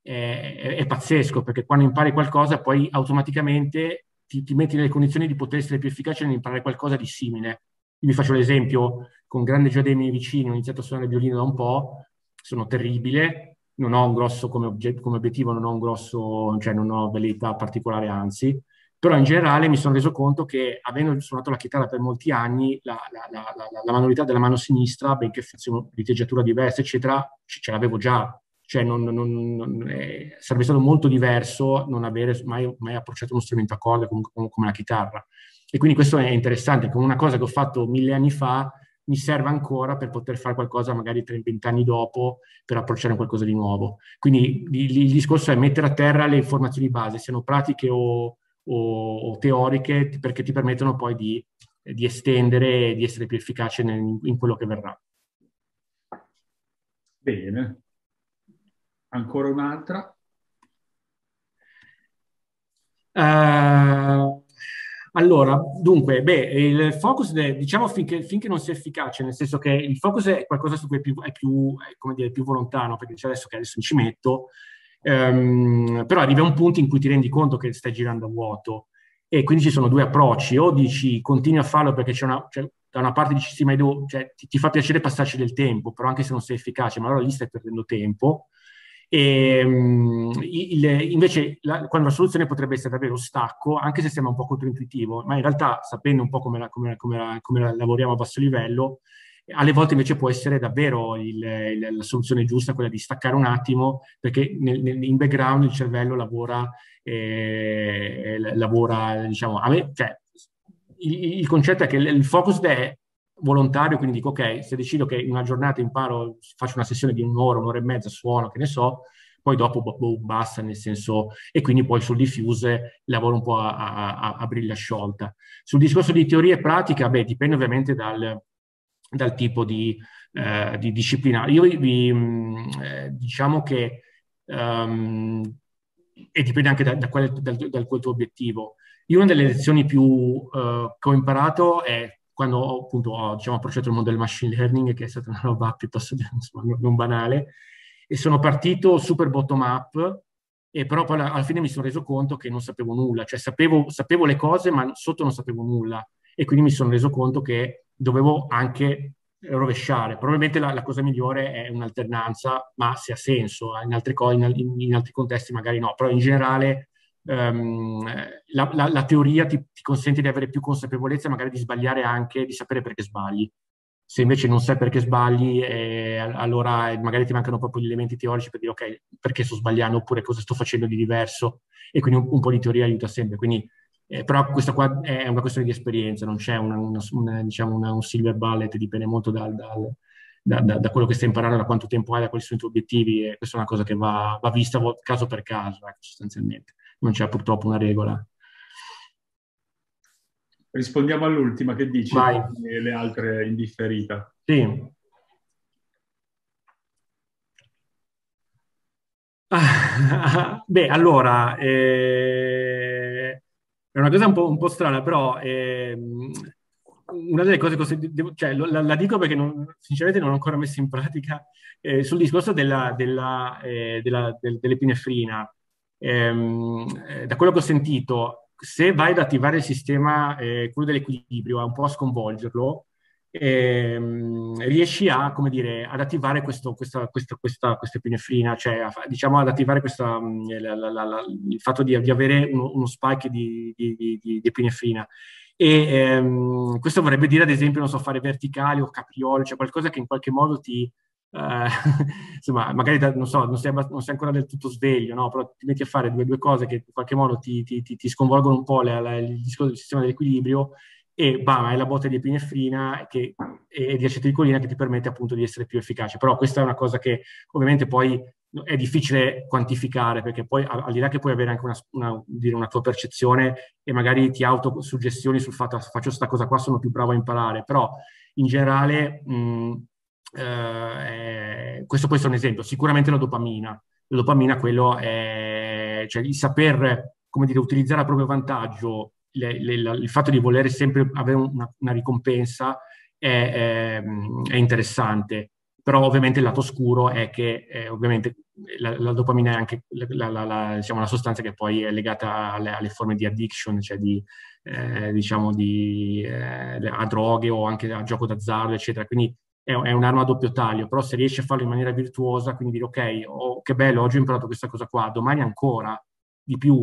è, è, è pazzesco, perché quando impari qualcosa poi automaticamente ti, ti metti nelle condizioni di poter essere più efficace nell'imparare qualcosa di simile. Io vi faccio l'esempio, con grande gioia dei miei vicini ho iniziato a suonare il violino da un po', sono terribile, non ho un grosso come, ogget, come obiettivo, non ho un grosso, cioè non ho velleità particolare, anzi. Però in generale mi sono reso conto che, avendo suonato la chitarra per molti anni, la, la, la, la, la manualità della mano sinistra, benché fosse una punteggiatura diversa, eccetera, ce l'avevo già. Cioè non, non, non, eh, sarebbe stato molto diverso non avere mai, mai approcciato uno strumento a corde come, come la chitarra. E quindi questo è interessante, come una cosa che ho fatto mille anni fa mi serve ancora per poter fare qualcosa magari trenta anni dopo, per approcciare qualcosa di nuovo. Quindi il, il discorso è mettere a terra le informazioni di base, siano pratiche o... o teoriche, perché ti permettono poi di, di estendere e di essere più efficace nel, in quello che verrà. Bene. Ancora un'altra. Uh, allora, dunque, beh, il focus, è, diciamo, finché, finché non sia efficace, nel senso che il focus è qualcosa su cui è più, è più, è come dire, più volontano, perché c'è adesso che adesso ci metto, Um, però arriva un punto in cui ti rendi conto che stai girando a vuoto, e quindi ci sono due approcci: o dici continua a farlo perché c'è una, cioè, da una parte dici sì, ma devo, cioè, ti, ti fa piacere passarci del tempo, però anche se non sei efficace, ma allora lì stai perdendo tempo. E, um, il, invece la, quando la soluzione potrebbe essere davvero stacco, anche se sembra un po' controintuitivo, ma in realtà sapendo un po' come, la, come, la, come, la, come la lavoriamo a basso livello, alle volte invece può essere davvero il, il, la soluzione giusta quella di staccare un attimo, perché nel, nel, in background il cervello lavora, eh, lavora diciamo, a me, cioè, il, il concetto è che il, il focus è volontario, quindi dico ok, se decido che in una giornata imparo, faccio una sessione di un'ora, un'ora e mezza, suono, che ne so, poi dopo boh, basta, nel senso, e quindi poi sul diffuse lavoro un po' a, a, a briglia sciolta. Sul discorso di teoria e pratica, beh, dipende ovviamente dal... dal tipo di, eh, di disciplina. Io vi, eh, diciamo che, um, e dipende anche da, da, quale, da, da quel tuo obiettivo. Io una delle lezioni più eh, che ho imparato è quando ho, appunto, ho diciamo, approcciato il mondo del machine learning, che è stata una roba piuttosto insomma, non banale, e sono partito super bottom up, e però poi alla fine mi sono reso conto che non sapevo nulla, cioè sapevo, sapevo le cose, ma sotto non sapevo nulla, e quindi mi sono reso conto che dovevo anche rovesciare. Probabilmente la, la cosa migliore è un'alternanza, ma se ha senso, in altri, in, in altri contesti magari no, però in generale um, la, la, la teoria ti, ti consente di avere più consapevolezza, magari di sbagliare anche, di sapere perché sbagli. Se invece non sai perché sbagli, eh, allora magari ti mancano proprio gli elementi teorici per dire ok, perché sto sbagliando, oppure cosa sto facendo di diverso, e quindi un, un po' di teoria aiuta sempre. Quindi Eh, però questa qua è una questione di esperienza, non c'è una, una, una, diciamo una, un silver bullet, dipende molto dal, dal, da, da, da quello che stai imparando, da quanto tempo hai, da quali sono i tuoi obiettivi, e questa è una cosa che va, va vista caso per caso, eh, sostanzialmente. Non c'è purtroppo una regola. Rispondiamo all'ultima, che dici? Vai. Le altre indifferita. Sì. Ah, beh, allora, eh, è una cosa un po', un po' strana, però eh, una delle cose che devo, cioè, la, la dico perché non, sinceramente non l'ho ancora messa in pratica, eh, sul discorso della, della, eh, della, del, dell'epinefrina. Eh, da quello che ho sentito, se vai ad attivare il sistema, eh, quello dell'equilibrio, a un po' a sconvolgerlo, Ehm, riesci a, come dire, ad attivare questo, questa, questa, questa, questa epinefrina, cioè a, diciamo ad attivare questa, la, la, la, la, il fatto di, di avere uno, uno spike di, di, di, di epinefrina. E ehm, questo vorrebbe dire, ad esempio, non so, fare verticali o capriole, cioè qualcosa che in qualche modo ti, eh, insomma, magari da, non so, non sei, non sei ancora del tutto sveglio, no? Però ti metti a fare due, due cose che in qualche modo ti, ti, ti, ti sconvolgono un po' la, la, il discorso del sistema dell'equilibrio. E bam, hai la botta di epinefrina che, e di acetilcolina che ti permette appunto di essere più efficace. Però questa è una cosa che ovviamente poi è difficile quantificare, perché poi al di là che puoi avere anche una, una, dire, una tua percezione e magari ti autosuggestioni sul fatto faccio questa cosa qua, sono più bravo a imparare, però in generale mh, eh, questo può essere un esempio. Sicuramente la dopamina. La dopamina, quello è, cioè il saper, come dire, utilizzare a proprio vantaggio Le, le, la, il fatto di volere sempre avere una, una ricompensa è, è, è interessante, però ovviamente il lato scuro è che eh, ovviamente la, la dopamina è anche la, la, la, diciamo, la sostanza che poi è legata alle, alle forme di addiction, cioè di, eh, diciamo di, eh, a droghe o anche a gioco d'azzardo, eccetera. Quindi è, è un'arma a doppio taglio, però se riesci a farlo in maniera virtuosa, quindi dire ok, oh, che bello, oggi ho imparato questa cosa qua, domani ancora di più,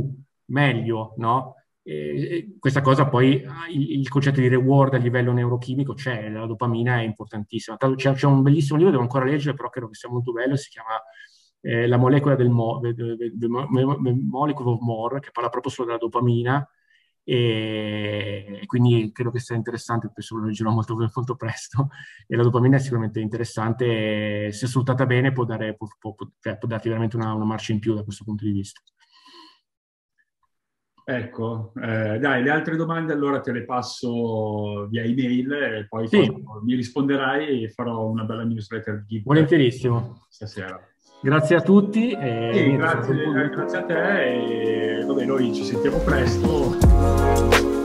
meglio, no? Eh, questa cosa poi, il, il concetto di reward a livello neurochimico c'è, cioè la dopamina è importantissima. C'è un bellissimo libro, devo ancora leggere, però credo che sia molto bello, si chiama eh, La molecola del mo Molecule of More, che parla proprio solo della dopamina, e, e quindi credo che sia interessante, penso che lo leggerò molto, molto presto, e la dopamina è sicuramente interessante, e se sfruttata bene può, dare, può, può, può, può darti veramente una, una marcia in più da questo punto di vista. Ecco, eh, dai, le altre domande allora te le passo via email e poi sì, mi risponderai e farò una bella newsletter di volentierissimo stasera. Grazie a tutti. E sì, grazie, grazie a te e vabbè, noi ci sentiamo presto.